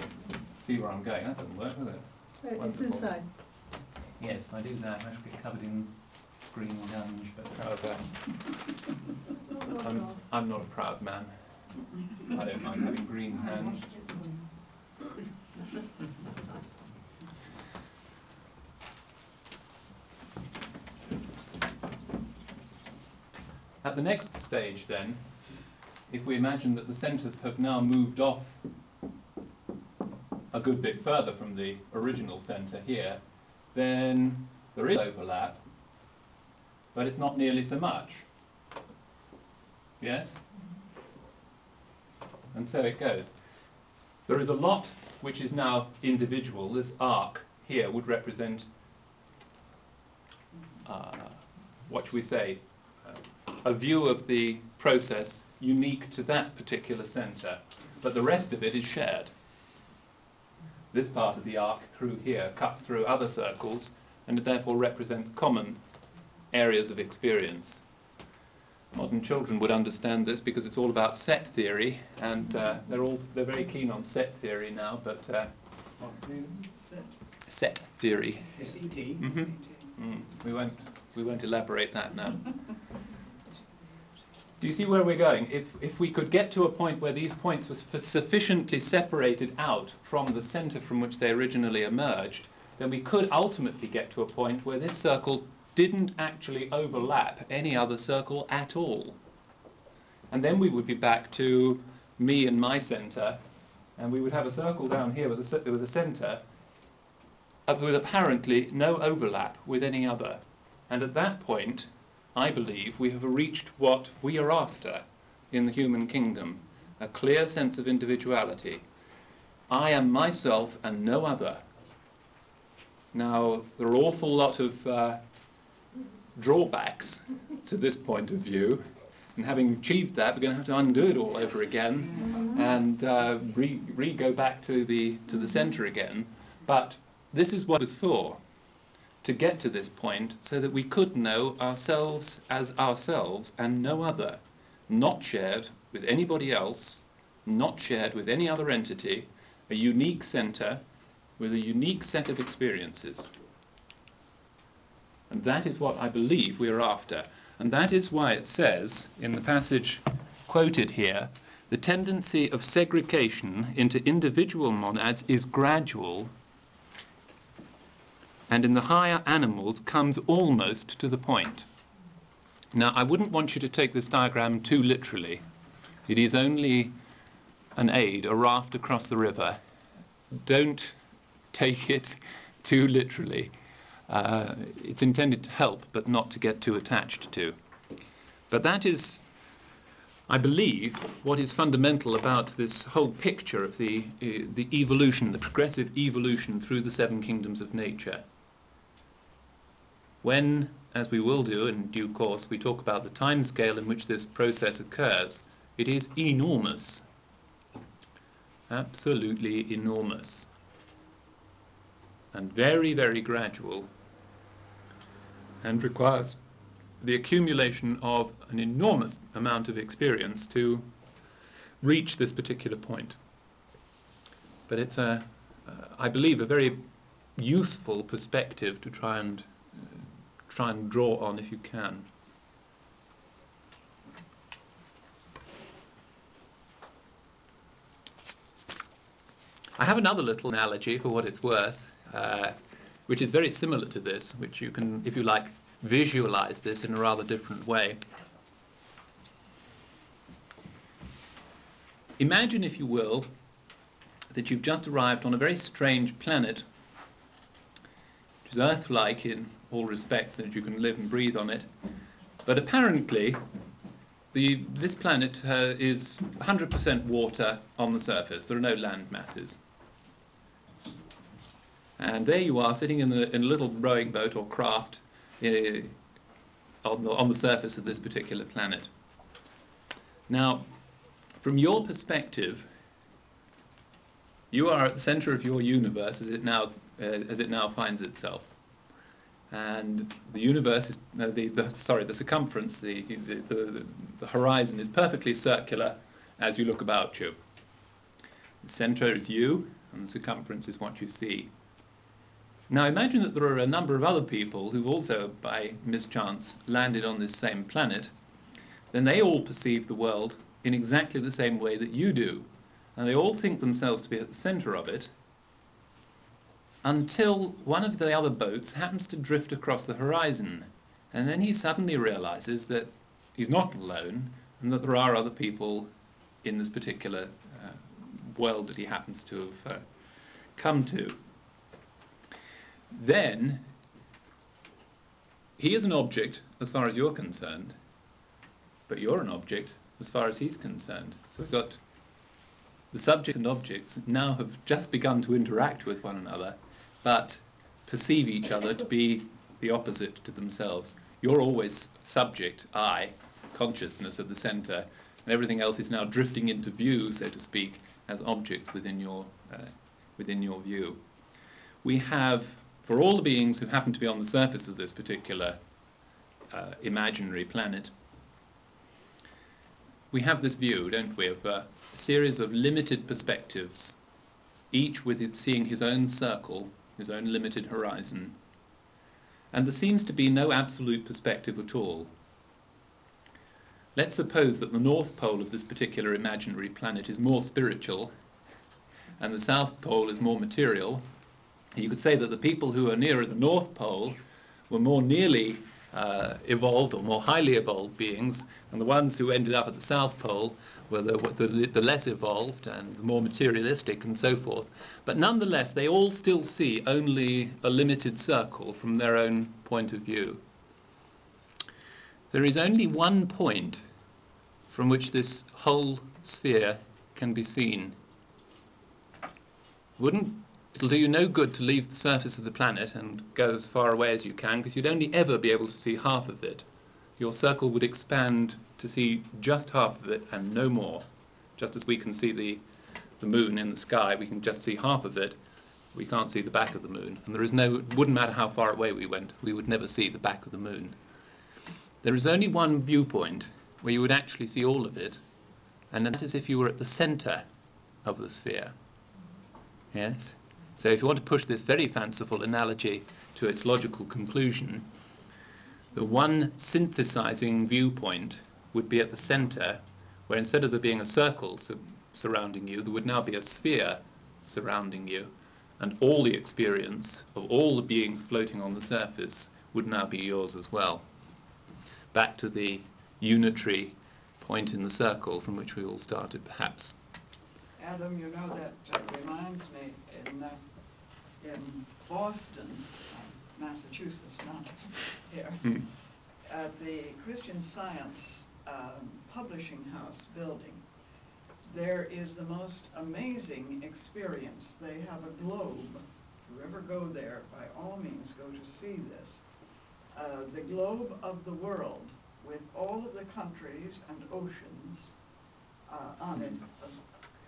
see where I'm going. That doesn't work, does it? It's inside. Yes, if I do that, I should get covered in green gunge, but however, I'm not a proud man. I don't mind having green hands. At the next stage then, if we imagine that the centres have now moved off a good bit further from the original centre here, then there is overlap, but it's not nearly so much. Yes? And so it goes. There is a lot which is now individual. This arc here would represent, what should we say, a view of the process unique to that particular centre. But the rest of it is shared. This part of the arc through here cuts through other circles, and it therefore represents common areas of experience. Modern children would understand this because it's all about set theory, and they're very keen on set theory now. But set theory. We won't elaborate that now. Do you see where we're going? If we could get to a point where these points were sufficiently separated out from the center from which they originally emerged, then we could ultimately get to a point where this circle didn't actually overlap any other circle at all. And then we would be back to me and my center, and we would have a circle down here with a center with apparently no overlap with any other. And at that point, I believe we have reached what we are after in the human kingdom, a clear sense of individuality. I am myself and no other. Now, there are an awful lot of drawbacks to this point of view. And having achieved that, we're going to have to undo it all over again and re-go back to the center again. But this is what it's for, to get to this point so that we could know ourselves as ourselves and no other, not shared with anybody else, not shared with any other entity, a unique center with a unique set of experiences. And that is what I believe we are after. And that is why it says, in the passage quoted here, the tendency of segregation into individual monads is gradual, and in the higher animals comes almost to the point. Now, I wouldn't want you to take this diagram too literally. It is only an aid, a raft across the river. Don't take it too literally. It's intended to help, but not to get too attached to. But that is, I believe, what is fundamental about this whole picture of the evolution, the progressive evolution through the seven kingdoms of nature. When, as we will do in due course, we talk about the time scale in which this process occurs, it is enormous. Absolutely enormous. And very, very gradual, and requires the accumulation of an enormous amount of experience to reach this particular point. But it's, I believe, a very useful perspective to try and draw on if you can. I have another little analogy for what it's worth, which is very similar to this, which you can, if you like, visualize this in a rather different way. Imagine, if you will, that you've just arrived on a very strange planet, which is Earth-like in all respects, that you can live and breathe on it. But apparently, this planet is 100% water on the surface. There are no land masses. And there you are, sitting in a little rowing boat or craft on the surface of this particular planet. Now, from your perspective, you are at the center of your universe as it now finds itself, and the universe is the circumference, the horizon is perfectly circular as you look about you. The center is you, and the circumference is what you see. Now imagine that there are a number of other people who've also, by mischance, landed on this same planet. Then they all perceive the world in exactly the same way that you do. And they all think themselves to be at the center of it, until one of the other boats happens to drift across the horizon. And then he suddenly realizes that he's not alone, and that there are other people in this particular world that he happens to have come to. Then he is an object as far as you're concerned, but you're an object as far as he's concerned. So we've got the subjects and objects now have just begun to interact with one another, but perceive each other to be the opposite to themselves. You're always subject, I, consciousness of the center, and everything else is now drifting into view, so to speak, as objects within your view. We have, for all the beings who happen to be on the surface of this particular imaginary planet, we have this view, don't we, of a series of limited perspectives, each with it seeing his own circle, his own limited horizon. And there seems to be no absolute perspective at all. Let's suppose that the north pole of this particular imaginary planet is more spiritual and the south pole is more material. You could say that the people who are nearer the north pole were more nearly evolved or more highly evolved beings, and the ones who ended up at the south pole were the less evolved and the more materialistic and so forth. But nonetheless, they all still see only a limited circle from their own point of view. There is only one point from which this whole sphere can be seen. It'll do you no good to leave the surface of the planet and go as far away as you can, because you'd only ever be able to see half of it. Your circle would expand to see just half of it and no more. Just as we can see the moon in the sky, we can just see half of it. We can't see the back of the moon. And it wouldn't matter how far away we went, we would never see the back of the moon. There is only one viewpoint where you would actually see all of it, and that is if you were at the center of the sphere. Yes? So if you want to push this very fanciful analogy to its logical conclusion, the one synthesizing viewpoint would be at the center, where instead of there being a circle surrounding you, there would now be a sphere surrounding you, and all the experience of all the beings floating on the surface would now be yours as well. Back to the unitary point in the circle from which we all started, perhaps. Adam, you know, that reminds me, in Boston, Massachusetts, not here, at the Christian Science publishing house building, there is the most amazing experience. They have a globe. If you ever go there, by all means go to see this. The globe of the world with all of the countries and oceans on it, a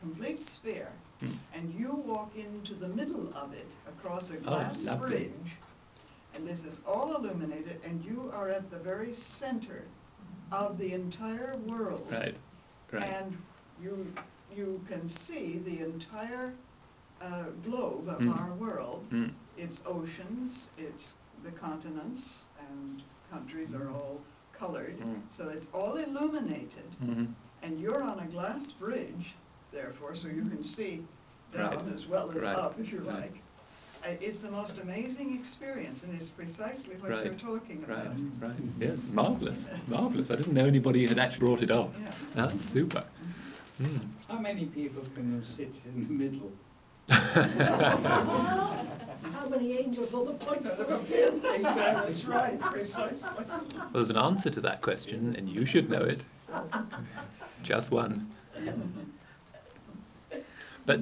complete sphere. And you walk into the middle of it across a glass bridge, and this is all illuminated, and you are at the very center of the entire world. Right, right. And you can see the entire globe of our world, its oceans, the continents and countries are all colored, so it's all illuminated, and you're on a glass bridge, therefore, so you can see down as well as up, if you like. It's the most amazing experience, and it's precisely what you're talking about. Right, yes, marvelous, marvelous. I didn't know anybody had actually brought it up. Yeah. That's super. How many people can you sit in the middle? How many angels on the point of the spear? Exactly, that's right, precisely. Well, there's an answer to that question, and you should know it. Just one. But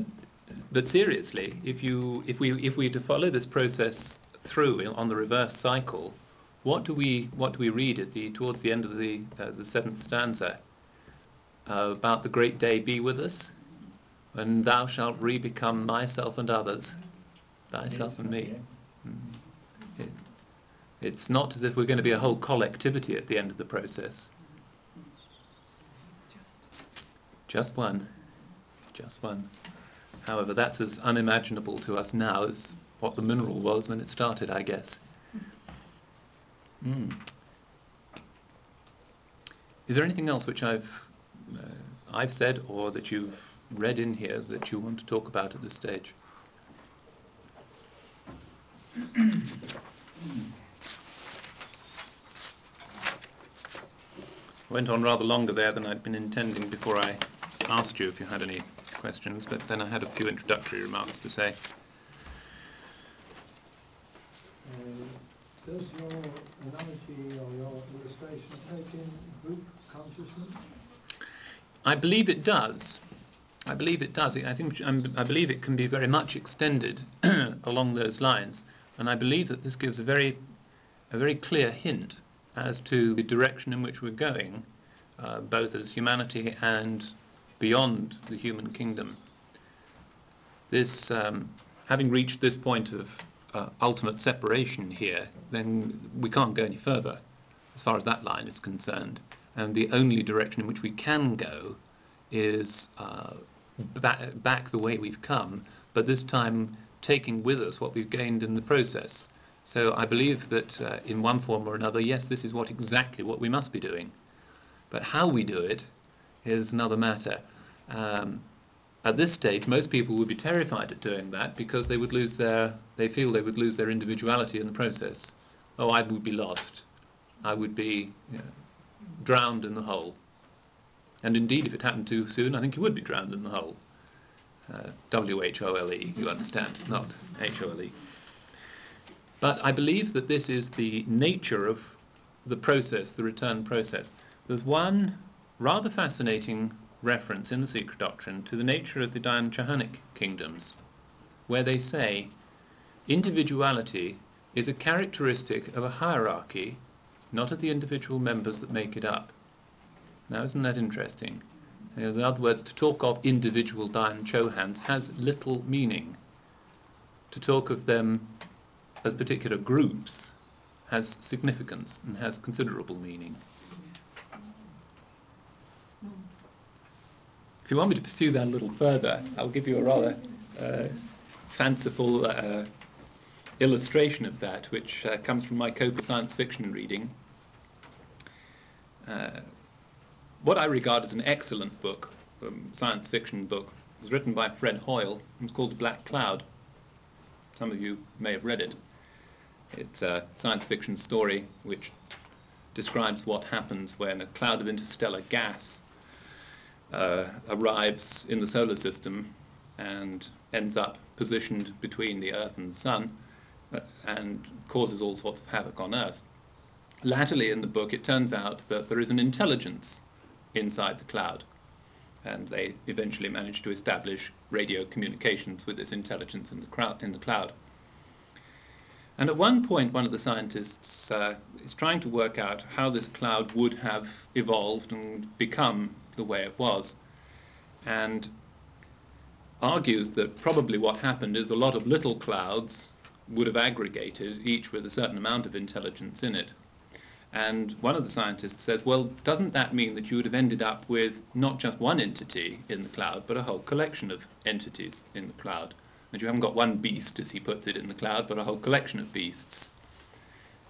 seriously, if we to follow this process through on the reverse cycle, what do we read at towards the end of the seventh stanza about the great day be with us, and thou shalt re-become myself and others, thyself and me. It's not as if we're going to be a whole collectivity at the end of the process. Just one. However, that's as unimaginable to us now as what the mineral was when it started, I guess. Is there anything else which I've said or that you've read in here that you want to talk about at this stage? I went on rather longer there than I'd been intending before I asked you if you had any questions, but then I had a few introductory remarks to say. Does your analogy or your illustration take in group consciousness? I believe it does. I believe it does. I believe it can be very much extended along those lines, and I believe that this gives a very clear hint as to the direction in which we're going, both as humanity and beyond the human kingdom. This, having reached this point of ultimate separation here, then we can't go any further as far as that line is concerned, and the only direction in which we can go is back the way we've come, but this time taking with us what we've gained in the process. So I believe that in one form or another, yes, this is exactly what we must be doing. But how we do it is another matter. At this stage, most people would be terrified at doing that because they would lose their individuality in the process. Oh, I would be lost. I would be drowned in the whole. And indeed, if it happened too soon, I think you would be drowned in the whole. W-H-O-L-E, you understand, not H-O-L-E. But I believe that this is the nature of the process, the return process. There's one rather fascinating reference in the Secret Doctrine to the nature of the Dhyan Chohanic kingdoms, where they say individuality is a characteristic of a hierarchy, not of the individual members that make it up. Now, isn't that interesting? In other words, to talk of individual Dhyan Chohans has little meaning. To talk of them as particular groups has significance and has considerable meaning. If you want me to pursue that a little further, I'll give you a rather fanciful illustration of that, which comes from my Cope science fiction reading. What I regard as an excellent book, science fiction book, was written by Fred Hoyle. It's called Black Cloud. Some of you may have read it. It's a science fiction story which describes what happens when a cloud of interstellar gas arrives in the solar system and ends up positioned between the Earth and the Sun and causes all sorts of havoc on Earth. Latterly in the book it turns out that there is an intelligence inside the cloud, and they eventually manage to establish radio communications with this intelligence in the cloud. And at one point one of the scientists is trying to work out how this cloud would have evolved and become the way it was, and argues that probably what happened is a lot of little clouds would have aggregated, each with a certain amount of intelligence in it. And one of the scientists says, well, doesn't that mean that you would have ended up with not just one entity in the cloud, but a whole collection of entities in the cloud? That you haven't got one beast, as he puts it, in the cloud, but a whole collection of beasts.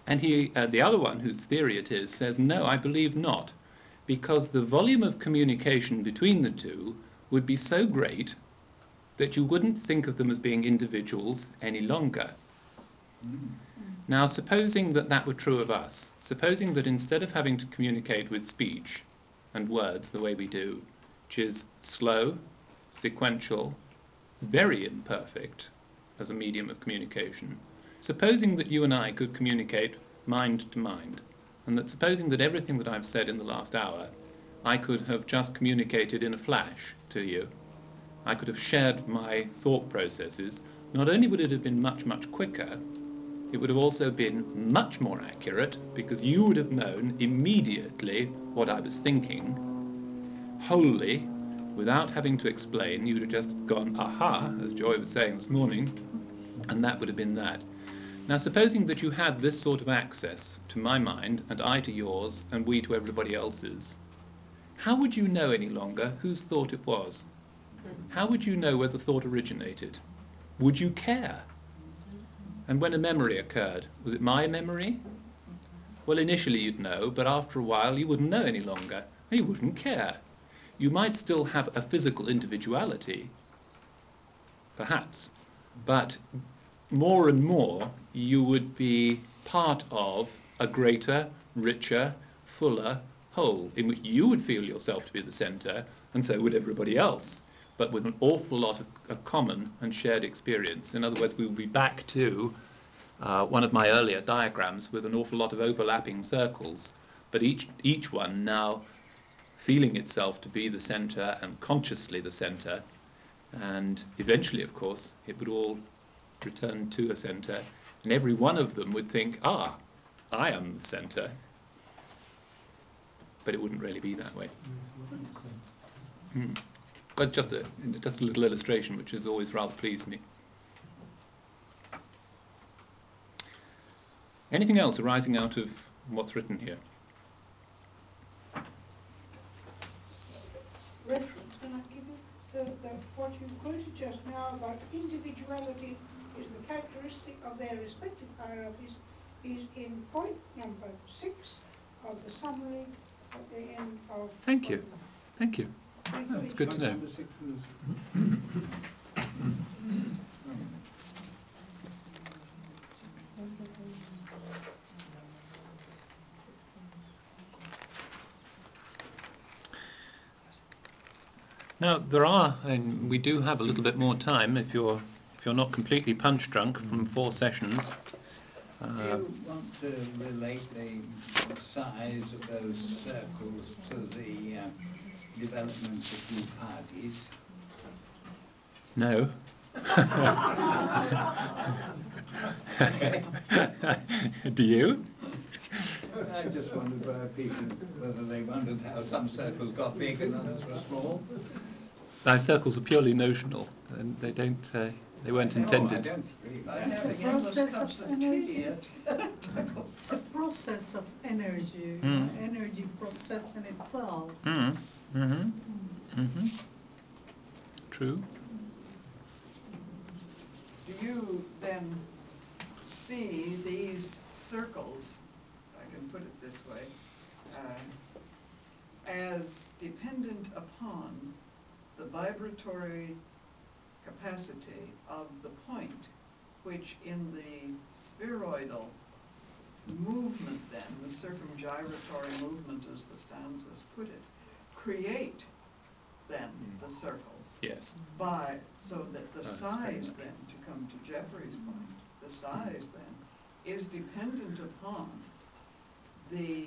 And he, the other one, whose theory it is, says, no, I believe not, because the volume of communication between the two would be so great that you wouldn't think of them as being individuals any longer. Now, supposing that that were true of us, supposing that instead of having to communicate with speech and words the way we do, which is slow, sequential, very imperfect as a medium of communication, supposing that you and I could communicate mind to mind, and that supposing that everything that I've said in the last hour, I could have just communicated in a flash to you, I could have shared my thought processes, not only would it have been much, much quicker, it would have also been much more accurate, because you would have known immediately what I was thinking, wholly, without having to explain. You would have just gone, aha, as Joy was saying this morning, and that would have been that. Now, supposing that you had this sort of access to my mind, and I to yours, and we to everybody else's, how would you know any longer whose thought it was? How would you know where the thought originated? Would you care? And when a memory occurred, was it my memory? Well, initially you'd know, but after a while you wouldn't know any longer. You wouldn't care. You might still have a physical individuality, perhaps, but more and more you would be part of a greater, richer, fuller whole, in which you would feel yourself to be the centre, and so would everybody else, but with an awful lot of a common and shared experience. In other words, we will be back to one of my earlier diagrams with an awful lot of overlapping circles, but each one now feeling itself to be the centre and consciously the centre, and eventually, of course, it would all return to a centre, and every one of them would think, ah, I am the centre. But it wouldn't really be that way. But just a little illustration, which has always rather pleased me. Anything else arising out of what's written here? Reference, can I give you the what you quoted just now about individuality is the characteristic of their respective hierarchies is in point number 6 of the summary Thank you. Thank you. Oh, it's good to know. Now there are, and we do have a little bit more time if you're not completely punch drunk from 4 sessions. Do you want to relate the size of those circles to the development of new parties? No. Okay. Do you? I just wondered whether they wondered how some circles got big and others were small. Our circles are purely notional, and they don't. They weren't intended. No, it's a process of energy, energy processing itself. True. Do you then see these circles, if I can put it this way, as dependent upon the vibratory capacity of the point, which in the spheroidal movement then, the circumgyratory movement as the stanzas put it, create then the circles. Yes. By, so that the size then, to come to Geoffrey's point, the size then is dependent upon the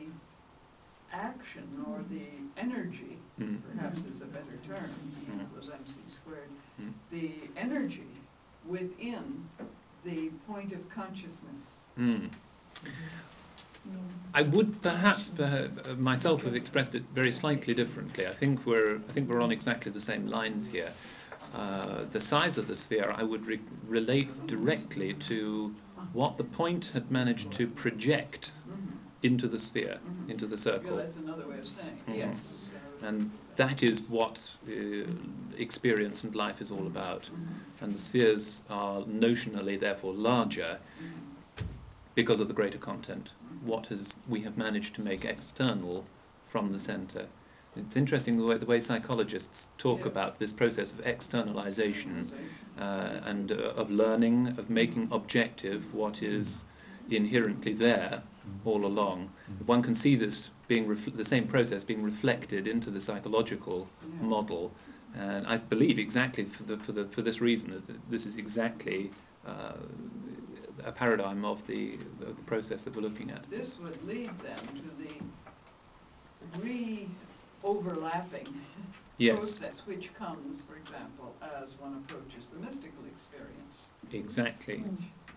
action or the energy, perhaps is a better term, it was mc², the energy within the point of consciousness. I would perhaps myself have expressed it very slightly differently. I think we're on exactly the same lines here. The size of the sphere I would relate directly to what the point had managed to project into the sphere, into the circle. Yeah, that's another way of saying it. Yes. And that is what experience and life is all about. And the spheres are notionally, therefore, larger because of the greater content. We have managed to make external from the centre. It's interesting the way psychologists talk about this process of externalization and of learning, of making objective what is inherently there all along. One can see this being the same process being reflected into the psychological model, and I believe exactly for this reason that this is exactly a paradigm of the process that we're looking at. This would lead then to the re-overlapping process, which comes, for example, as one approaches the mystical experience. Exactly,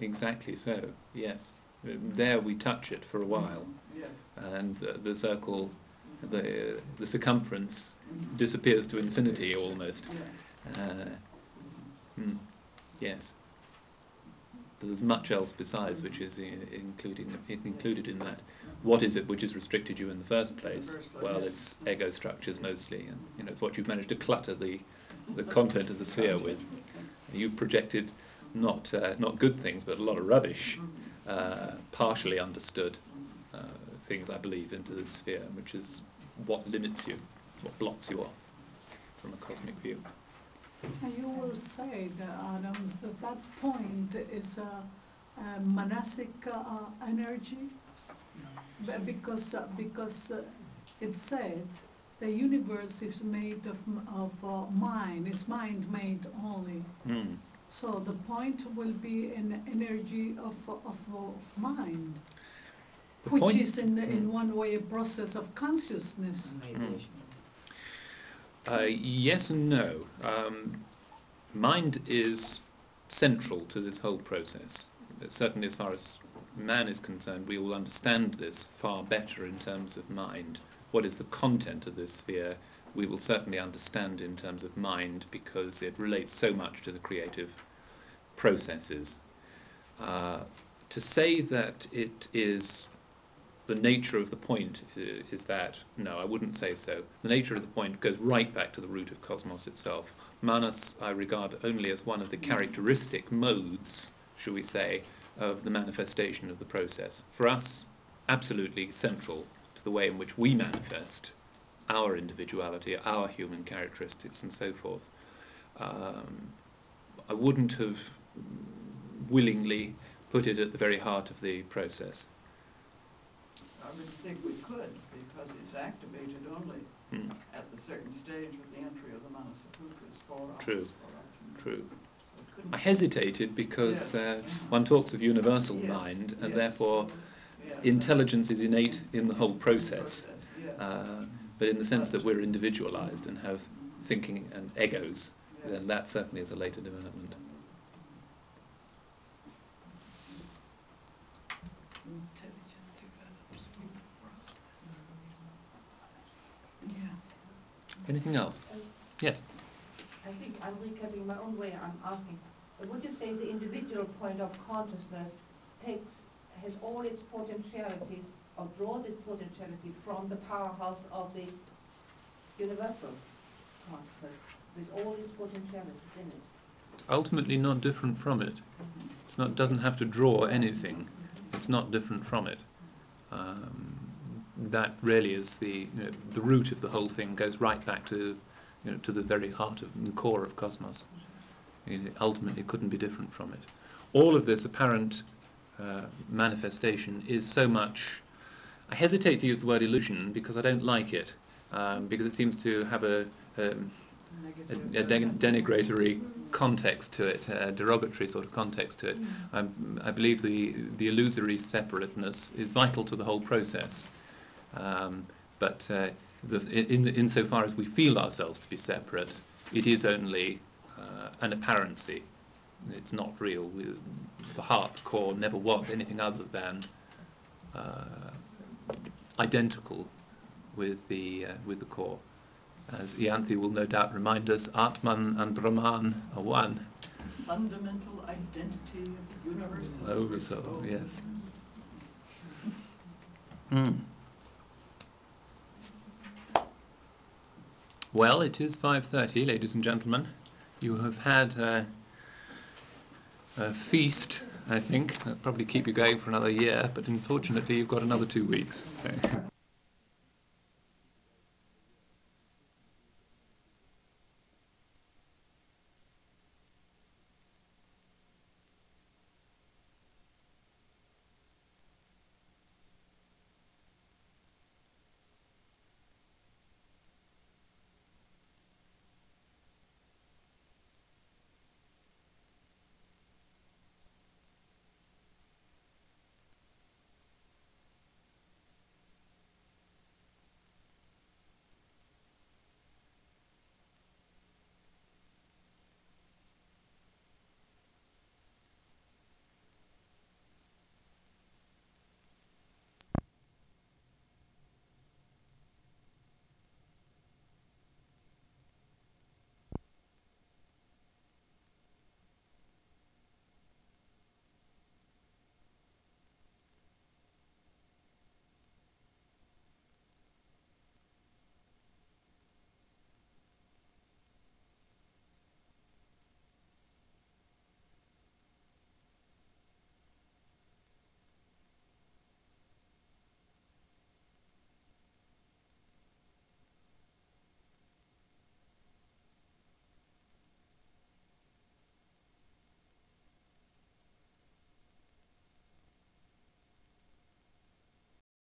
exactly so. Yes. There we touch it for a while, and the circle, the circumference disappears to infinity almost. Yes. But there's much else besides which is included in that. What is it which has restricted you in the first place? Well, it's ego structures mostly, and you know it's what you've managed to clutter the content of the sphere with. You've projected not good things, but a lot of rubbish. Partially understood things, I believe, into the sphere, which is what limits you, what blocks you off from a cosmic view. You will say, Adams, that point is a monastic energy, because it said the universe is made of mind. It's mind made only. So the point will be an energy of mind, the which point is in one way a process of consciousness. Yes and no. Mind is central to this whole process. Certainly as far as man is concerned, we all understand this far better in terms of mind. What is the content of this sphere? We will certainly understand in terms of mind because it relates so much to the creative processes. To say that it is the nature of the point is that, no, I wouldn't say so. The nature of the point goes right back to the root of cosmos itself. Manas I regard only as one of the characteristic modes, shall we say, of the manifestation of the process. For us, absolutely central to the way in which we manifest our individuality, our human characteristics, and so forth. I wouldn't have willingly put it at the very heart of the process. I wouldn't think we could, because it's activated only at the certain stage of the entry of the Manasaputras for us. True, true. So I hesitated because one talks of universal mind, and therefore intelligence is innate in the whole process, but in the sense that we're individualized and have thinking and egos, then that certainly is a later development. Anything else? Yes? I think I'm recapping my own way. I'm asking, would you say the individual point of consciousness has all its potentialities, or draws its potentiality from the powerhouse of the universal consciousness, with all its potentialities in it? It's ultimately not different from it. It's not, doesn't have to draw anything. It's not different from it. That really is the root of the whole thing. Goes right back to the very heart of the core of cosmos. It ultimately couldn't be different from it. All of this apparent manifestation is so much. I hesitate to use the word illusion because I don't like it, because it seems to have a denigratory context to it, a derogatory sort of context to it. I believe the illusory separateness is vital to the whole process. Insofar as we feel ourselves to be separate, it is only an apparency. It's not real. The heart core never was anything other than identical with the core. As Iyanthi will no doubt remind us, Atman and Brahman are one. Fundamental identity of the universal. Oversoul, yes. Well, it is 5:30, ladies and gentlemen. You have had a feast, I think. That'll probably keep you going for another year, but unfortunately you've got another 2 weeks. So.